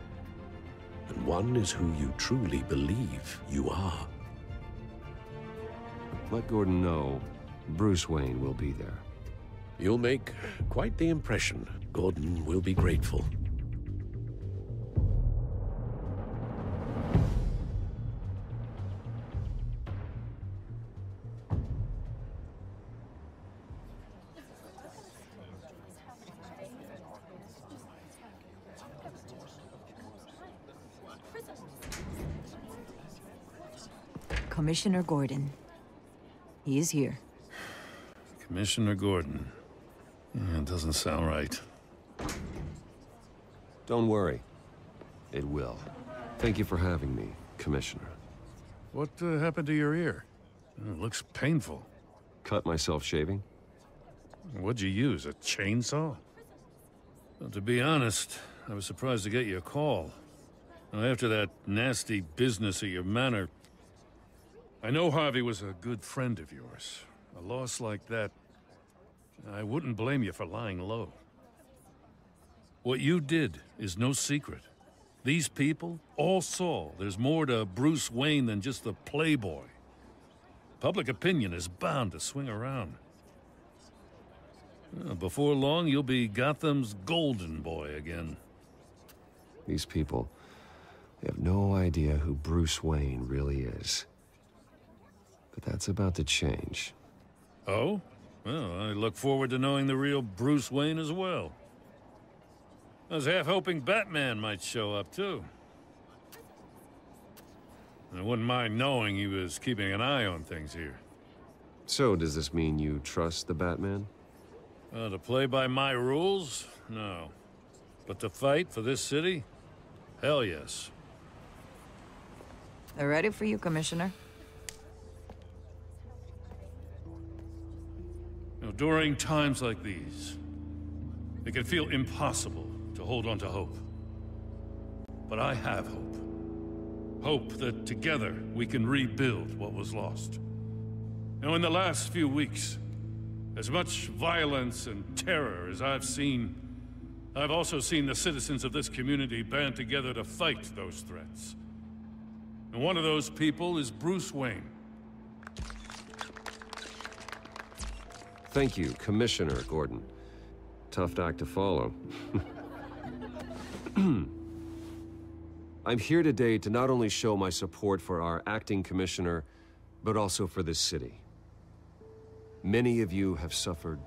and one is who you truly believe you are. Let Gordon know Bruce Wayne will be there. You'll make quite the impression. Gordon will be grateful. Commissioner Gordon. He is here. Commissioner Gordon. Yeah, it doesn't sound right. Don't worry. It will. Thank you for having me, Commissioner. What happened to your ear? It looks painful. Cut myself shaving. What'd you use, a chainsaw? Well, to be honest, I was surprised to get your call. Now, after that nasty business at your manor, I know Harvey was a good friend of yours. A loss like that, I wouldn't blame you for lying low. What you did is no secret. These people all saw there's more to Bruce Wayne than just the playboy. Public opinion is bound to swing around. Before long, you'll be Gotham's golden boy again. These people, they have no idea who Bruce Wayne really is. But that's about to change. Oh? Well, I look forward to knowing the real Bruce Wayne as well. I was half hoping Batman might show up, too. I wouldn't mind knowing he was keeping an eye on things here. So, does this mean you trust the Batman? To play by my rules? No. But to fight for this city? Hell yes. They're ready for you, Commissioner. During times like these, it can feel impossible to hold on to hope. But I have hope. Hope that together we can rebuild what was lost. Now, in the last few weeks, as much violence and terror as I've seen, I've also seen the citizens of this community band together to fight those threats. And one of those people is Bruce Wayne. Thank you, Commissioner Gordon. Tough act to follow. I'm here today to not only show my support for our acting commissioner, but also for this city. Many of you have suffered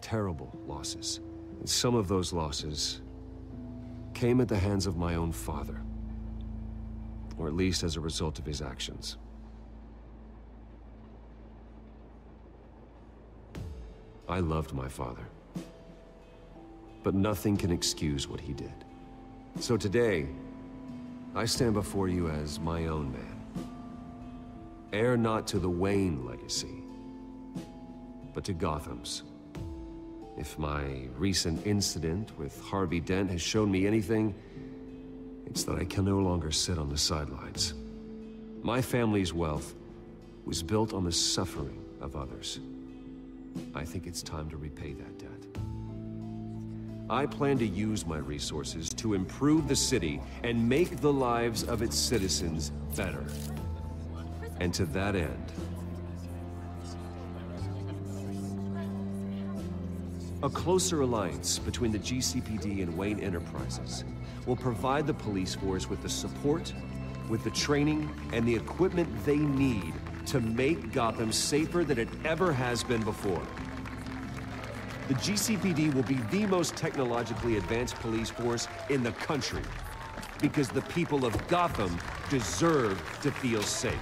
terrible losses. And some of those losses came at the hands of my own father, or at least as a result of his actions. I loved my father, but nothing can excuse what he did. So today, I stand before you as my own man, heir not to the Wayne legacy, but to Gotham's. If my recent incident with Harvey Dent has shown me anything, it's that I can no longer sit on the sidelines. My family's wealth was built on the suffering of others. I think it's time to repay that debt. I plan to use my resources to improve the city and make the lives of its citizens better. And to that end, a closer alliance between the GCPD and Wayne Enterprises will provide the police force with the support, with the training, and the equipment they need to make Gotham safer than it ever has been before. The GCPD will be the most technologically advanced police force in the country, because the people of Gotham deserve to feel safe.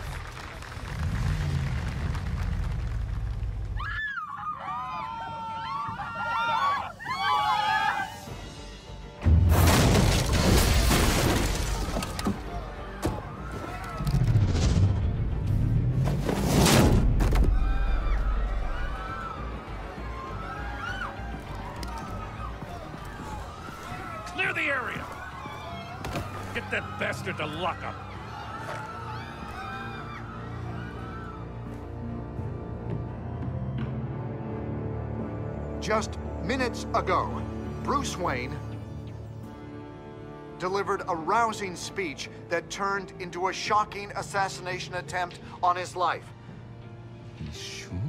To lock up. Just minutes ago, Bruce Wayne delivered a rousing speech that turned into a shocking assassination attempt on his life. You sure?